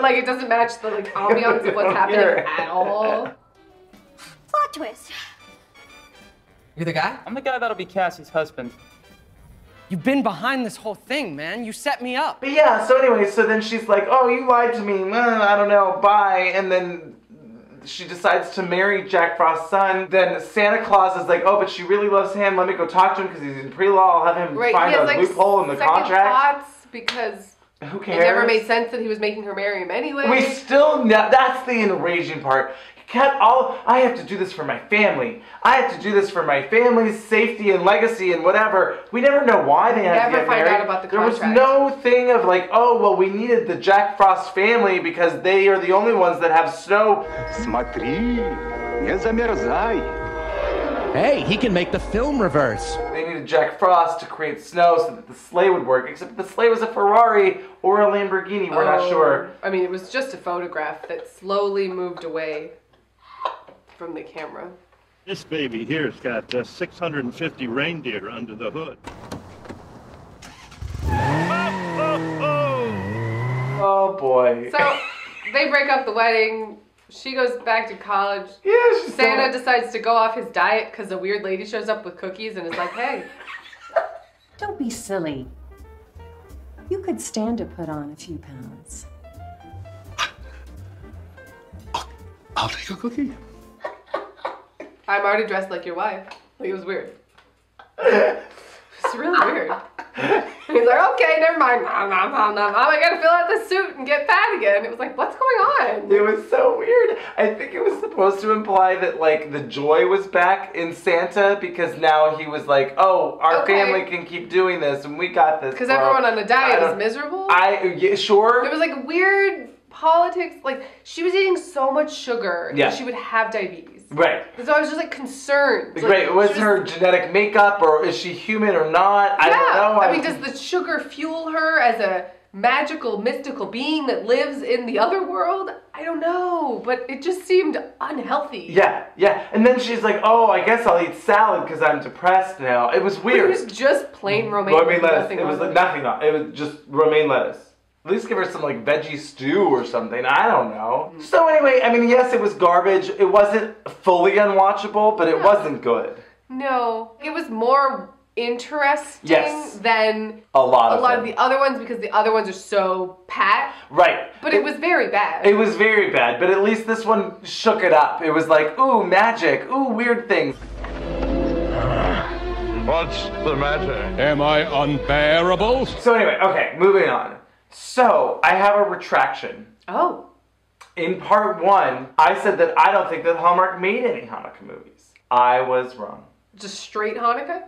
like it doesn't match the like ambiance of what's happening at all. Plot twist. You're the guy? I'm the guy that'll be Cassie's husband. You've been behind this whole thing, man. You set me up. But yeah, so anyway, so then she's like, oh, you lied to me. Well, I don't know, bye. And then she decides to marry Jack Frost's son. Then Santa Claus is like, oh, but she really loves him. Let me go talk to him because he's in pre-law. I'll have him right, find a like loophole in the contract. Thoughts because who cares? It never made sense that he was making her marry him anyway. We still, that's the enraging part. Cut all, I have to do this for my family. I have to do this for my family's safety and legacy and whatever. We never know why they had to get married. Never find out about the contract. There was no thing of like, oh, well, we needed the Jack Frost family because they are the only ones that have snow. Hey, he can make the film reverse. They needed Jack Frost to create snow so that the sleigh would work, except the sleigh was a Ferrari or a Lamborghini, we're oh, not sure. I mean, it was just a photograph that slowly moved away from the camera. This baby here's got uh, six hundred fifty reindeer under the hood. Oh, oh, oh. Oh boy. So they break up the wedding. She goes back to college. Yeah, Santa so... decides to go off his diet because a weird lady shows up with cookies and is like, hey. Don't be silly. You could stand to put on a few pounds. I'll, I'll take a cookie. I'm already dressed like your wife. Like, it was weird. It's really weird. He's like, okay, never mind. Nom, nom, nom, nom. I gotta fill out the suit and get fat again. It was like, what's going on? It was so weird. I think it was supposed to imply that like the joy was back in Santa because now he was like, oh, our okay. family can keep doing this and we got this. Because everyone on a diet is miserable. I yeah, sure. There was like weird politics. Like she was eating so much sugar yeah. that she would have diabetes. Right. So I was just like concerned. Like, right. Was her just... genetic makeup, or is she human or not? Yeah. I don't know. I, I mean, does the sugar fuel her as a magical, mystical being that lives in the other world? I don't know, but it just seemed unhealthy. Yeah, yeah. And then she's like, "Oh, I guess I'll eat salad because I'm depressed now." It was weird. But it was just plain romaine, romaine lettuce. It was like nothing on it. It was just romaine lettuce. At least give her some like veggie stew or something. I don't know. So anyway, I mean, yes, it was garbage. It wasn't fully unwatchable, but it no. wasn't good. No, it was more interesting yes. than a lot of a lot them. of the other ones because the other ones are so pat. Right. But it, it was very bad. It was very bad, but at least this one shook it up. It was like, ooh, magic, ooh, weird things. What's the matter? Am I unbearable? So anyway, okay, moving on. So, I have a retraction. Oh. In part one, I said that I don't think that Hallmark made any Hanukkah movies. I was wrong. Just straight Hanukkah?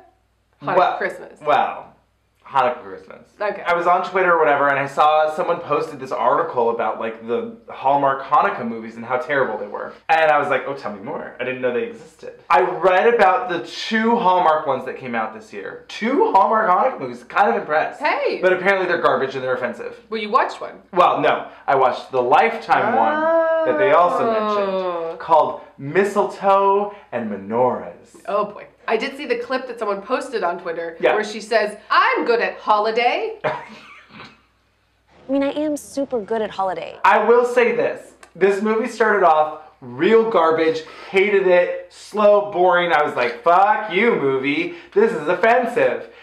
Hanukkah well, Christmas. Well, Hanukkah Christmas. Okay. I was on Twitter or whatever and I saw someone posted this article about like the Hallmark Hanukkah movies and how terrible they were. And I was like, oh, tell me more. I didn't know they existed. I read about the two Hallmark ones that came out this year. Two Hallmark Hanukkah movies. Kind of impressed. Hey! But apparently they're garbage and they're offensive. Well, you watched one. Well, no. I watched the Lifetime oh. one that they also mentioned called Mistletoe and Menorahs. Oh boy. I did see the clip that someone posted on Twitter yeah. where she says, I'm good at holiday. I mean, I am super good at holiday. I will say this. This movie started off real garbage, hated it, slow, boring. I was like, fuck you, movie. This is offensive.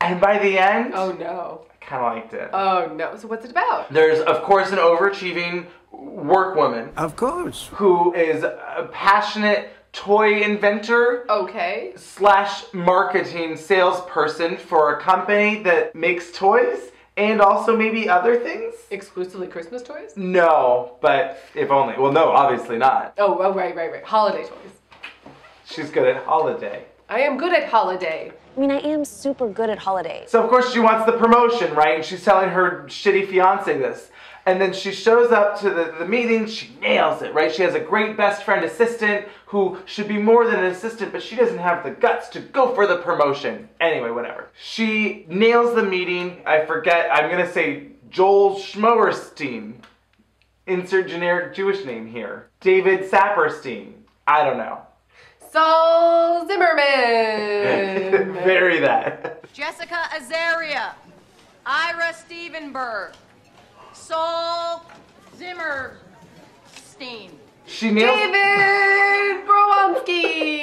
And by the end, oh no. I kind of liked it. Oh no. So what's it about? There's, of course, an overachieving work woman. Of course. Who is a passionate toy inventor. Okay. Slash marketing salesperson for a company that makes toys. And also maybe other things? Exclusively Christmas toys? No, but if only. Well, no, obviously not. Oh, oh, right, right, right. Holiday toys. She's good at holiday. I am good at holiday. I mean, I am super good at holiday. So, of course, she wants the promotion, right? And she's telling her shitty fiancé this. And then she shows up to the, the meeting, she nails it, right? She has a great best friend assistant who should be more than an assistant, but she doesn't have the guts to go for the promotion. Anyway, whatever. She nails the meeting. I forget, I'm gonna say Joel Schmoerstein. Insert generic Jewish name here. David Saperstein. I don't know. Saul Zimmerman. Bury that. Jessica Azaria. Ira Stevenberg. Saul Zimmerstein. She nails David Brownsky.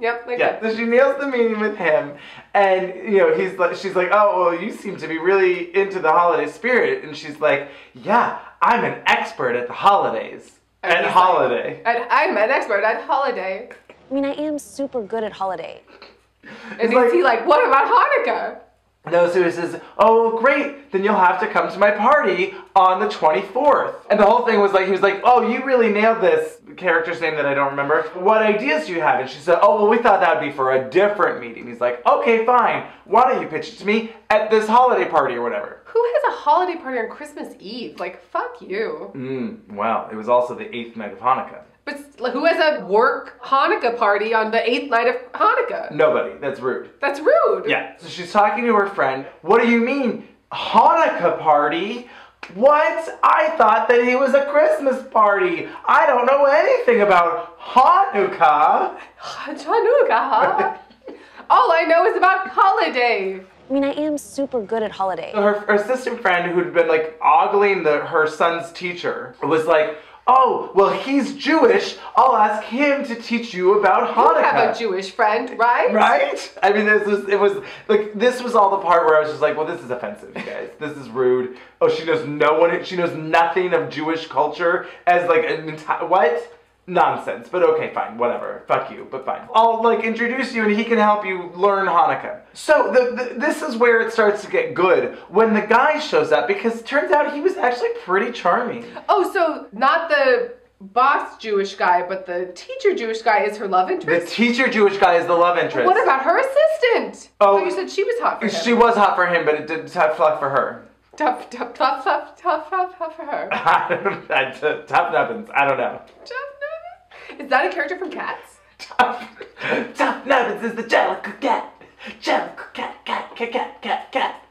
Yep. Like yeah. That. So she nails the meeting with him, and you know he's like, she's like, oh, well, you seem to be really into the holiday spirit, and she's like, yeah, I'm an expert at the holidays. At holiday. Like, at, I'm an expert at holiday. I mean, I am super good at holiday. And he's like, like, what about Hanukkah? No, so he says, oh, great, then you'll have to come to my party on the twenty-fourth. And the whole thing was like, he was like, oh, you really nailed this character's name that I don't remember. What ideas do you have? And she said, oh, well, we thought that would be for a different meeting. He's like, okay, fine. Why don't you pitch it to me at this holiday party or whatever? Who has a holiday party on Christmas Eve? Like, fuck you. Mm, well, it was also the eighth night of Hanukkah. But who has a work Hanukkah party on the eighth night of Hanukkah? Nobody. That's rude. That's rude. Yeah. So she's talking to her friend. What do you mean? Hanukkah party? What? I thought that it was a Christmas party. I don't know anything about Hanukkah. Hanukkah? All I know is about holiday. I mean, I am super good at holiday. So her, her assistant friend who'd been like ogling the, her son's teacher was like, oh, well, he's Jewish. I'll ask him to teach you about Hanukkah. You have a Jewish friend, right? Right? I mean, this was, it was, like, this was all the part where I was just like, well, this is offensive, you guys. This is rude. Oh, she knows no one, she knows nothing of Jewish culture as, like, an entire, what? Nonsense. But okay, fine, whatever. Fuck you, but fine. I'll, like, introduce you and he can help you learn Hanukkah. So, the, the, this is where it starts to get good, when the guy shows up, because it turns out he was actually pretty charming. Oh, so not the boss Jewish guy, but the teacher Jewish guy is her love interest? The teacher Jewish guy is the love interest. What about her assistant? Oh, so you said she was hot for him. She was hot for him, but it did tough luck for her. Tough, tough, tough, tough, tough, tough, tough for her. Tough nubbins. I don't know. Tough nubbins? Is that a character from Cats? Tough, tough nubbins is the Jellicle cat. Jellicle cat, cat, cat, cat, cat, cat.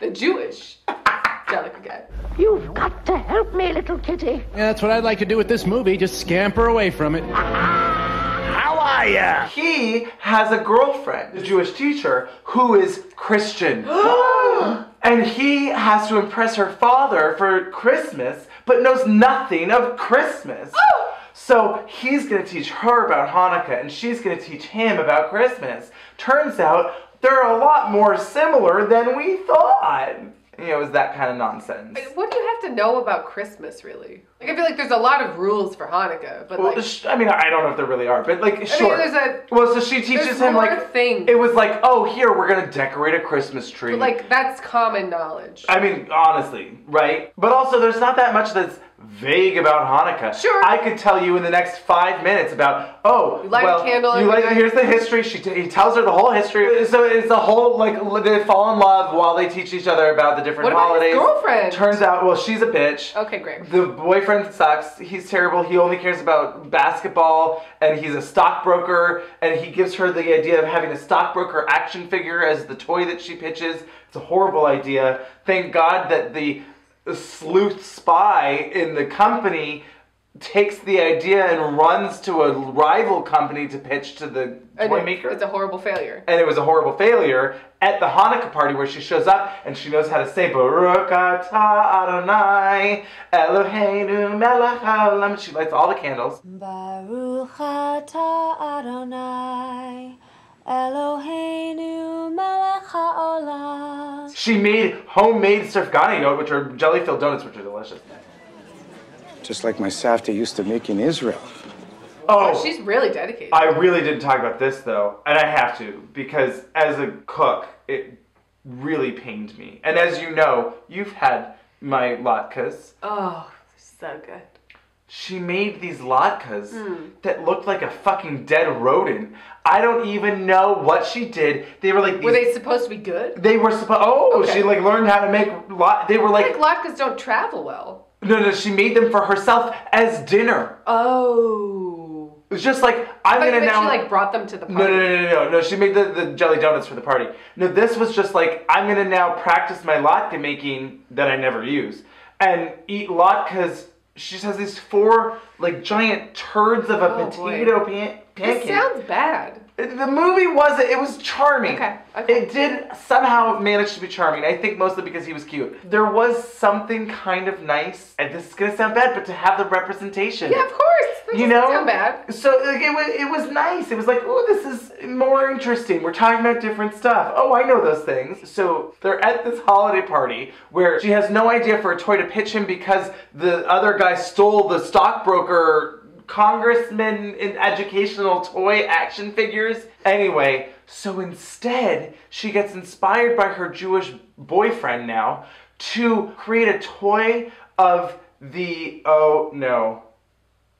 The Jewish Jellicle cat. You've got to help me, little kitty. Yeah, that's what I'd like to do with this movie. Just scamper away from it. How are ya? He has a girlfriend, a Jewish teacher, who is Christian. And he has to impress her father for Christmas, but knows nothing of Christmas. Oh! So he's going to teach her about Hanukkah, and she's going to teach him about Christmas. Turns out, they're a lot more similar than we thought. You know, it was that kind of nonsense. What do you have to know about Christmas, really? Like, I feel like there's a lot of rules for Hanukkah, but well, like... I mean, I don't know if there really are, but like, sure. I mean, there's a... Well, so she teaches him, like... Things. It was like, oh, here, we're gonna decorate a Christmas tree. But, like, that's common knowledge. I mean, honestly, right? But also, there's not that much that's vague about Hanukkah. Sure. I could tell you in the next five minutes about, oh, you light well, a candle. You light, here's the history. She t he tells her the whole history. So it's the whole, like, they fall in love while they teach each other about the different what holidays. What about his girlfriend? Turns out, well, she's a bitch. Okay, great. The boyfriend sucks. He's terrible. He only cares about basketball, and he's a stockbroker, and he gives her the idea of having a stockbroker action figure as the toy that she pitches. It's a horrible idea. Thank God that the The sleuth spy in the company takes the idea and runs to a rival company to pitch to the toy maker. It's a horrible failure. And it was a horrible failure at the Hanukkah party where she shows up and she knows how to say Baruch atah Adonai Eloheinu melech haolam. She lights all the candles. Baruch atah Adonai Eloheinu melech haolam. She made homemade Safganiyot, which are jelly-filled donuts, which are delicious. Just like my savta used to make in Israel. Oh, wow, she's really dedicated. I really didn't talk about this though, and I have to, because as a cook, it really pained me. And as you know, you've had my latkes. Oh, so good. She made these latkes mm. that looked like a fucking dead rodent. I don't even know what she did. They were like these, were they supposed to be good? They were supposed. Oh, okay. She like learned how to make lot. They were like, I think latkes don't travel well. No, no, she made them for herself as dinner. Oh. It was just like, I'm gonna now. She like brought them to the party. No, no, no, no, no, no. She made the, the jelly donuts for the party. No, this was just like, I'm gonna now practice my latke making that I never use and eat latkes. She just has these four like giant turds of a oh, potato pan pancake. It sounds bad. It, the movie wasn't. It was charming. Okay, okay. It did somehow manage to be charming. I think mostly because he was cute. There was something kind of nice, and this is gonna sound bad, but to have the representation. Yeah, of course. That you know, sound bad. So like, it was. It was nice. It was like, oh, this is more interesting. We're talking about different stuff. Oh, I know those things. So they're at this holiday party where she has no idea for a toy to pitch him because the other guy stole the stockbroker congressman in educational toy action figures. Anyway, so instead, she gets inspired by her Jewish boyfriend now to create a toy of the, oh no,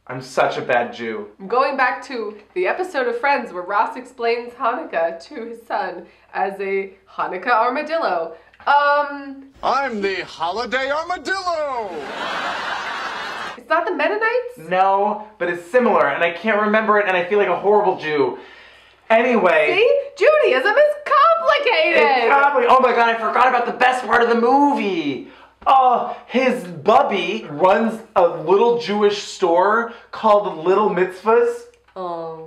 I'm such a bad Jew. Going back to the episode of Friends where Ross explains Hanukkah to his son as a Hanukkah armadillo. Um... I'm the holiday armadillo! It's not the Mennonites? No, but it's similar, and I can't remember it, and I feel like a horrible Jew. Anyway. See? Judaism is complicated! It's compli- oh my god, I forgot about the best part of the movie! Oh, his bubby runs a little Jewish store called Little Mitzvahs. Oh.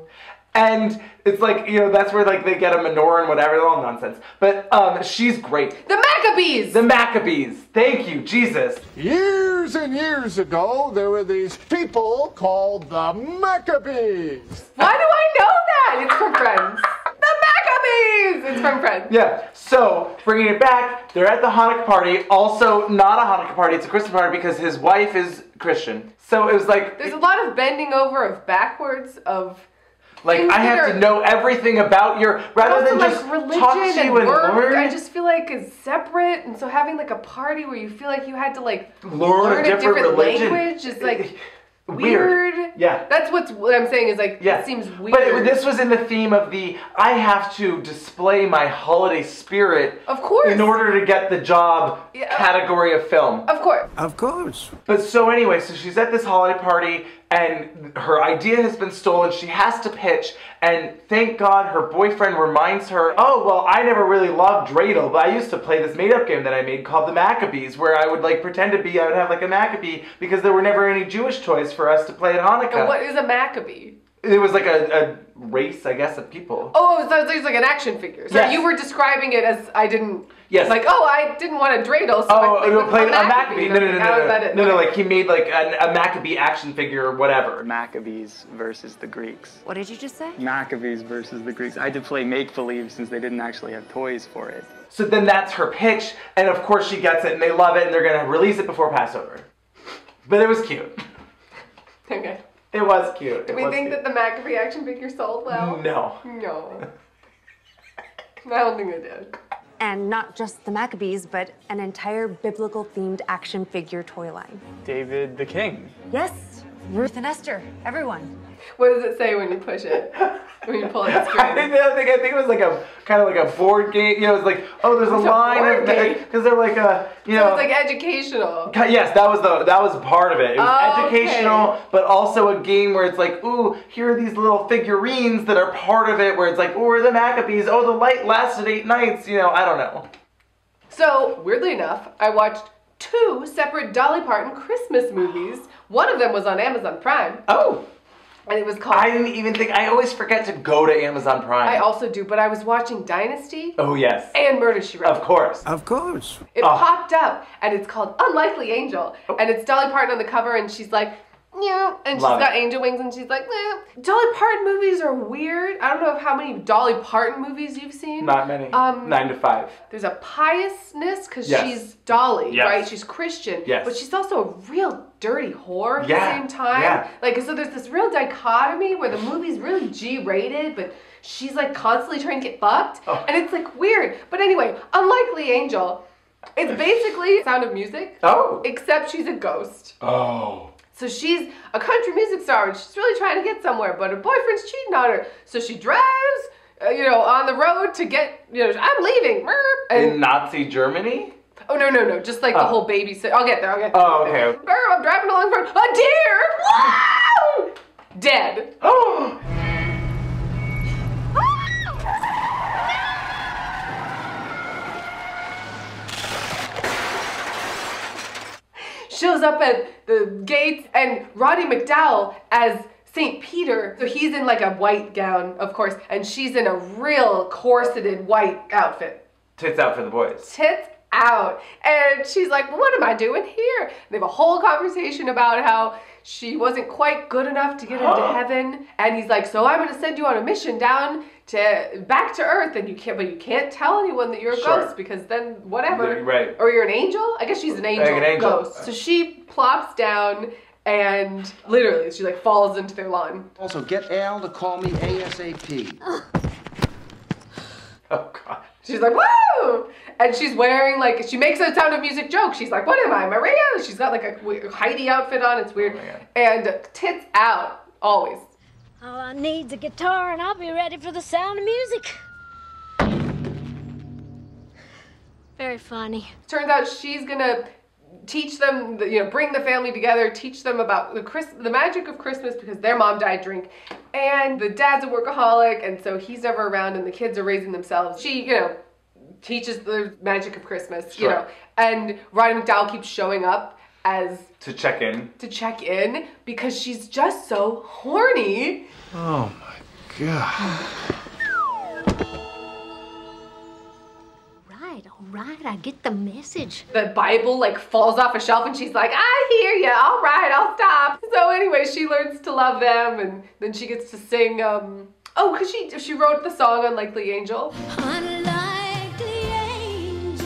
And it's like, you know, that's where like they get a menorah and whatever, it's all nonsense. But um, she's great. The Maccabees! The Maccabees. Thank you, Jesus. Years and years ago, there were these people called the Maccabees. Why do I know that? It's from Friends. The Maccabees! It's from Friends. Yeah, so bringing it back, they're at the Hanukkah party. Also, not a Hanukkah party, it's a Christmas party because his wife is Christian. So it was like... There's a lot of bending over of backwards of... Like, I have to know everything about your, rather than just talk to you and learn. I just feel like it's separate, and so having like a party where you feel like you had to like learn a different language is like weird. Yeah. That's what's, what I'm saying is like, yeah. It seems weird. But it, this was in the theme of the, I have to display my holiday spirit. Of course. In order to get the job yeah. category of film. Of course. Of course. But so anyway, so she's at this holiday party, and her idea has been stolen, she has to pitch, and thank God her boyfriend reminds her, oh, well, I never really loved dreidel, but I used to play this made-up game that I made called the Maccabees, where I would, like, pretend to be, I would have, like, a Maccabee, because there were never any Jewish toys for us to play at Hanukkah. And what is a Maccabee? It was, like, a, a race, I guess, of people. Oh, so it's like an action figure. So yes. You were describing it as I didn't... Yes. Like, oh, I didn't want a dreidel, so oh, I played, played a Maccabee. Maccabee. No, no, no, no, no, no, no, no, like he made like an, a Maccabee action figure or whatever. Maccabees versus the Greeks. What did you just say? Maccabees versus the Greeks. I had to play make-believe since they didn't actually have toys for it. So then that's her pitch, and of course she gets it, and they love it, and they're going to release it before Passover. But it was cute. Okay. It was cute. Do we think cute. that the Maccabee action figure sold well? No. No. I don't think it did. And not just the Maccabees, but an entire biblical-themed action figure toy line. David the King. Yes, Ruth and Esther, everyone. What does it say when you push it? When you pull it the screen? I think, I think, I think it was like a, kind of like a board game, you know, it's like, oh, there's a it's line, because they're like a, you know. So it's like educational. Yes, that was the, that was part of it. It was oh, educational, okay. But also a game where it's like, ooh, here are these little figurines that are part of it, where it's like, oh, we're the Maccabees, oh, the light lasted eight nights, you know, I don't know. So, weirdly enough, I watched two separate Dolly Parton Christmas movies. One of them was on Amazon Prime. Oh. And it was called... I didn't even think... I always forget to go to Amazon Prime. I also do, but I was watching Dynasty. Oh, yes. And Murder, She Wrote. Of course. Of course. It oh. popped up, and it's called Unlikely Angel. Oh. And it's Dolly Parton on the cover, and she's like, yeah, and she's got angel wings and she's like, nah. Dolly Parton movies are weird. I don't know how many Dolly Parton movies you've seen. Not many. Um, Nine to Five. There's a piousness because yes. she's Dolly, yes. right? She's Christian, yes. but she's also a real dirty whore at yeah. the same time. Yeah. Like, so there's this real dichotomy where the movie's really G rated, but she's like constantly trying to get fucked, oh. and it's like weird. But anyway, Unlikely Angel. It's basically Sound of Music. Oh. Except she's a ghost. Oh. So she's a country music star and she's really trying to get somewhere, but her boyfriend's cheating on her. So she drives, uh, you know, on the road to get, you know, I'm leaving. And in Nazi Germany? Oh, no, no, no. Just like oh. the whole baby. I'll get there. I'll get there. Oh, okay. I'm driving along for a deer. Whoa! Dead. Oh. Shows up at the gates, and Roddy McDowall as Saint Peter. So he's in like a white gown, of course, and she's in a real corseted white outfit. Tits out for the boys. Tits out. And she's like, well, what am I doing here? And they have a whole conversation about how she wasn't quite good enough to get into heaven. And he's like, so I'm going to send you on a mission down to, back to earth, and you can't, but you can't tell anyone that you're a sure. ghost, because then whatever. Right. Or you're an angel? I guess she's an angel, like an angel. ghost. So she plops down and literally she like falls into their lawn. Also get Al to call me ASAP. Oh God. She's like, woo! And she's wearing like, she makes a Sound of Music joke. She's like, what am I, Maria? She's got like a Heidi outfit on, it's weird. Oh, and tits out, always. All I need's a guitar and I'll be ready for the Sound of Music. Very funny. Turns out she's gonna teach them, you know, bring the family together, teach them about the Chris the magic of Christmas, because their mom died drunk, and the dad's a workaholic, and so he's never around, and the kids are raising themselves. She, you know, teaches the magic of Christmas, sure. you know, and Roddy McDowall keeps showing up as to check in to check in because she's just so horny. Oh my God. Right, I get the message. The Bible like falls off a shelf and she's like, I hear ya, all right, I'll stop. So anyway, she learns to love them, and then she gets to sing, um, oh, cause she, she wrote the song Unlikely Angel. Unlikely Angel.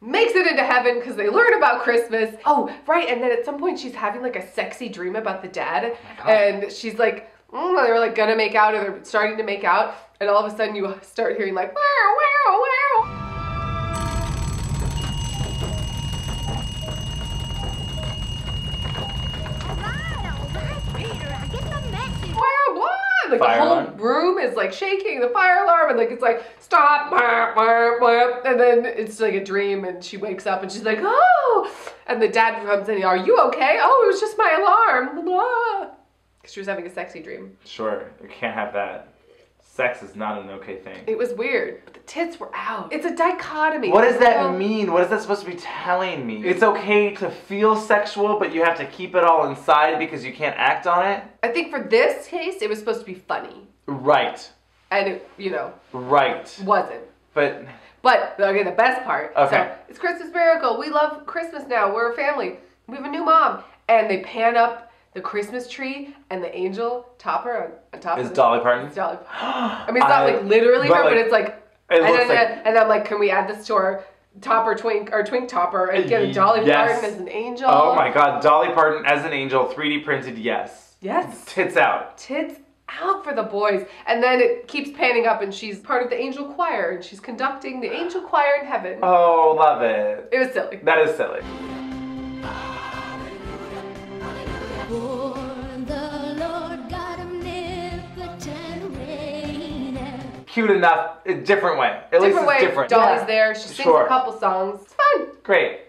Makes it into heaven cause they learn about Christmas. Oh, right, and then at some point she's having like a sexy dream about the dad, oh and she's like, mm, they're like gonna make out, or they're starting to make out, and all of a sudden you start hearing like, wow, wow, wow. Like fire the whole alarm. room is like shaking, the fire alarm, and like it's like stop, blah, blah, blah. And then it's like a dream, and she wakes up and she's like, oh, and the dad comes in, are you okay? Oh, it was just my alarm, blah. Because she was having a sexy dream. Sure, you can't have that. Sex is not an okay thing. It was weird, but the tits were out. It's a dichotomy. What does that um, mean? What is that supposed to be telling me? It's okay to feel sexual, but you have to keep it all inside because you can't act on it? I think for this case, it was supposed to be funny. Right. And it, you know. Right. Wasn't. But. But, okay, the best part. Okay. So, it's Christmas Miracle. We love Christmas now. We're a family. We have a new mom. And they pan up the Christmas tree, and the angel topper on, on top is of it. Is Dolly Parton? It's Dolly Parton. I mean, it's not I, like literally but her, like, but it's like, it and, then, like, and I'm like, can we add this to our topper twink, or twink topper, and get a Dolly yes. Parton as an angel? Oh my God, Dolly Parton as an angel, three D printed, yes. Yes. Tits out. Tits out for the boys. And then it keeps panning up, and she's part of the angel choir, and she's conducting the angel choir in heaven. Oh, love it. It was silly. That is silly. Cute enough, a different way. At different least it's way. different. Dolly's yeah. there, she sings sure. a couple songs. It's fun. Great.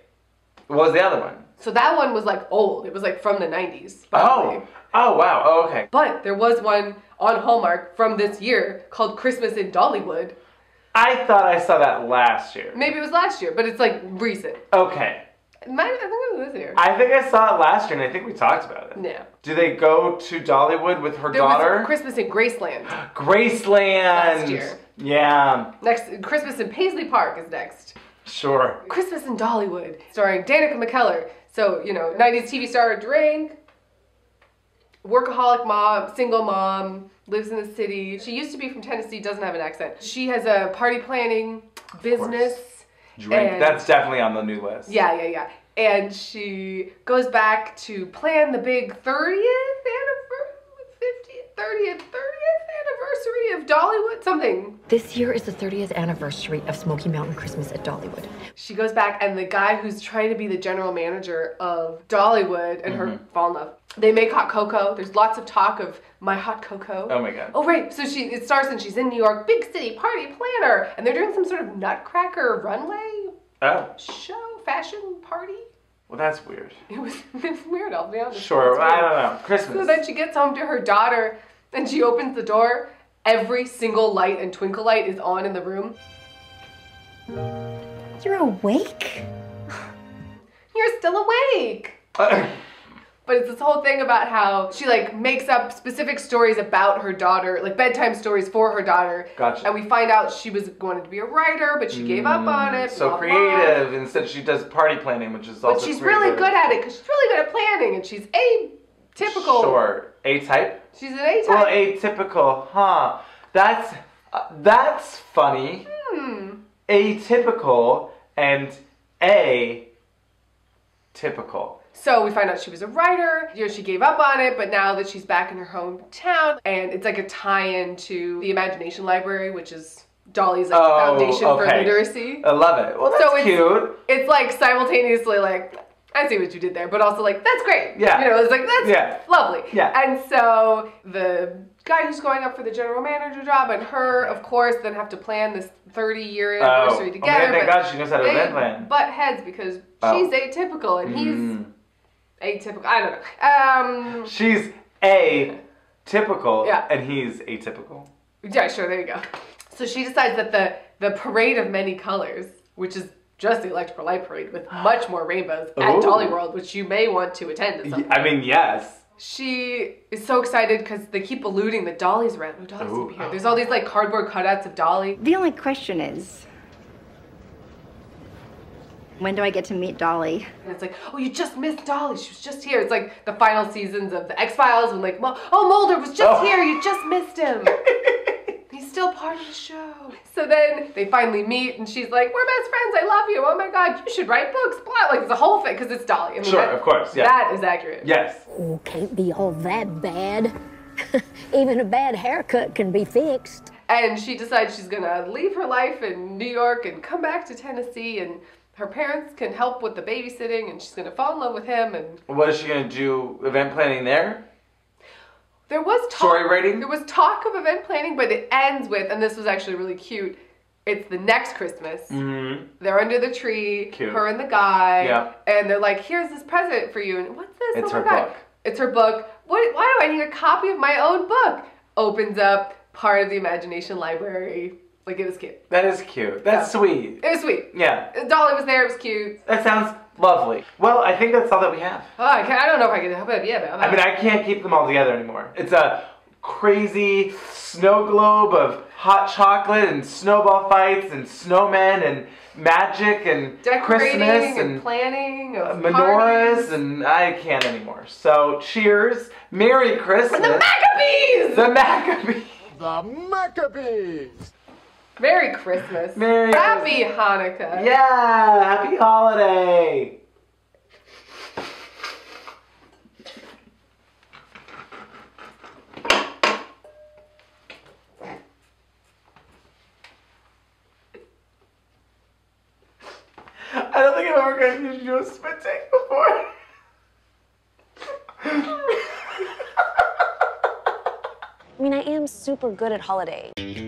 What was the other one? So that one was like old. It was like from the nineties. Probably. Oh. Oh, wow. Oh, okay. But there was one on Hallmark from this year called Christmas in Dollywood. I thought I saw that last year. Maybe it was last year, but it's like recent. Okay. Might, I think it was this year. I think I saw it last year, and I think we talked about it. No. Do they go to Dollywood with her there daughter? Was Christmas in Graceland. Graceland! Last year. Yeah. Next, Christmas in Paisley Park is next. Sure. Christmas in Dollywood, starring Danica McKellar. So, you know, nineties T V star, drink, workaholic mom, single mom, lives in the city. She used to be from Tennessee, doesn't have an accent. She has a party planning business. Drink, and that's definitely on the new list. Yeah, yeah, yeah. And she goes back to plan the big thirtieth anniversary, fiftieth, thirtieth, thirtieth anniversary of Dollywood, something. This year is the thirtieth anniversary of Smoky Mountain Christmas at Dollywood. She goes back, and the guy who's trying to be the general manager of Dollywood and mm-hmm. her fall in love. They make hot cocoa. There's lots of talk of my hot cocoa. Oh my God. Oh right, so she it starts and she's in New York, big city, party planner, and they're doing some sort of nutcracker runway oh. show, fashion party. Well, that's weird. It was it's weird, I'll be honest. Sure, I don't know. Christmas. So then she gets home to her daughter and she opens the door. Every single light and twinkle light is on in the room. You're awake? You're still awake. Uh But it's this whole thing about how she like makes up specific stories about her daughter, like bedtime stories for her daughter. Gotcha. And we find out she was wanted to be a writer, but she mm, gave up on it. So blah, creative. Blah. Instead she does party planning, which is also But she's creative. really good at it, because she's really good at planning, and she's atypical. Sure. A-type? She's an A-type. Well, atypical, huh. That's, uh, that's funny. Hmm. Atypical and A-typical. So we find out she was a writer, you know, she gave up on it, but now that she's back in her hometown, and it's like a tie-in to the Imagination Library, which is Dolly's like oh, foundation okay. for literacy. I love it. Well, that's so it's, cute. It's like simultaneously like, I see what you did there, but also like, that's great. Yeah. You know, it's like, that's yeah. lovely. Yeah. And so the guy who's going up for the general manager job and her, of course, then have to plan this thirty year anniversary oh. together. Oh, man, thank God she knows how to event plan. Butt heads because oh. she's atypical and he's... Mm. Atypical. I don't know. Um, She's atypical, yeah. and he's atypical. Yeah, sure. There you go. So she decides that the the parade of many colors, which is just the Electrical Light Parade with much more rainbows Ooh. at Dolly World, which you may want to attend at some point. I mean, yes. She is so excited because they keep alluding that Dolly's around. Oh, Dolly's gonna be here. There's all these like cardboard cutouts of Dolly. The only question is, when do I get to meet Dolly? And it's like, oh, you just missed Dolly. She was just here. It's like the final seasons of The X-Files when like, oh, Mulder was just oh. here. You just missed him. He's still part of the show. So then they finally meet and she's like, we're best friends. I love you. Oh my God, you should write books. Blah. Like it's a whole thing because it's Dolly. I mean, sure, that, of course. Yeah. That is accurate. Yes. Oh, can't be all that bad. Even a bad haircut can be fixed. And she decides she's going to leave her life in New York and come back to Tennessee, and her parents can help with the babysitting, and she's gonna fall in love with him. And what is she gonna do? Event planning there? There was talk. Story writing? There was talk of event planning, but it ends with, and this was actually really cute, it's the next Christmas. Mm-hmm. They're under the tree, cute. her and the guy, yeah. and they're like, here's this present for you, and what's this? It's oh her my God. book. It's her book. What, why do I need a copy of my own book? Opens up part of the Imagination Library. Like, it was cute. That is cute. That's yeah. sweet. It was sweet. Yeah. Dolly was there. It was cute. That sounds lovely. Well, I think that's all that we have. Oh, I, can't, I don't know if I can help it. Yeah, but I'm I mean, I can't keep them all together anymore. It's a crazy snow globe of hot chocolate and snowball fights and snowmen and magic and Decorating Christmas and, and planning and menorahs parties. And I can't anymore. So, cheers. Merry Christmas. The Maccabees! The Maccabees! The Maccabees! Merry Christmas. Merry Happy Christmas. Hanukkah. Yeah, happy holiday. I don't think I've ever gotten to do a spit take before. I mean, I am super good at holidays.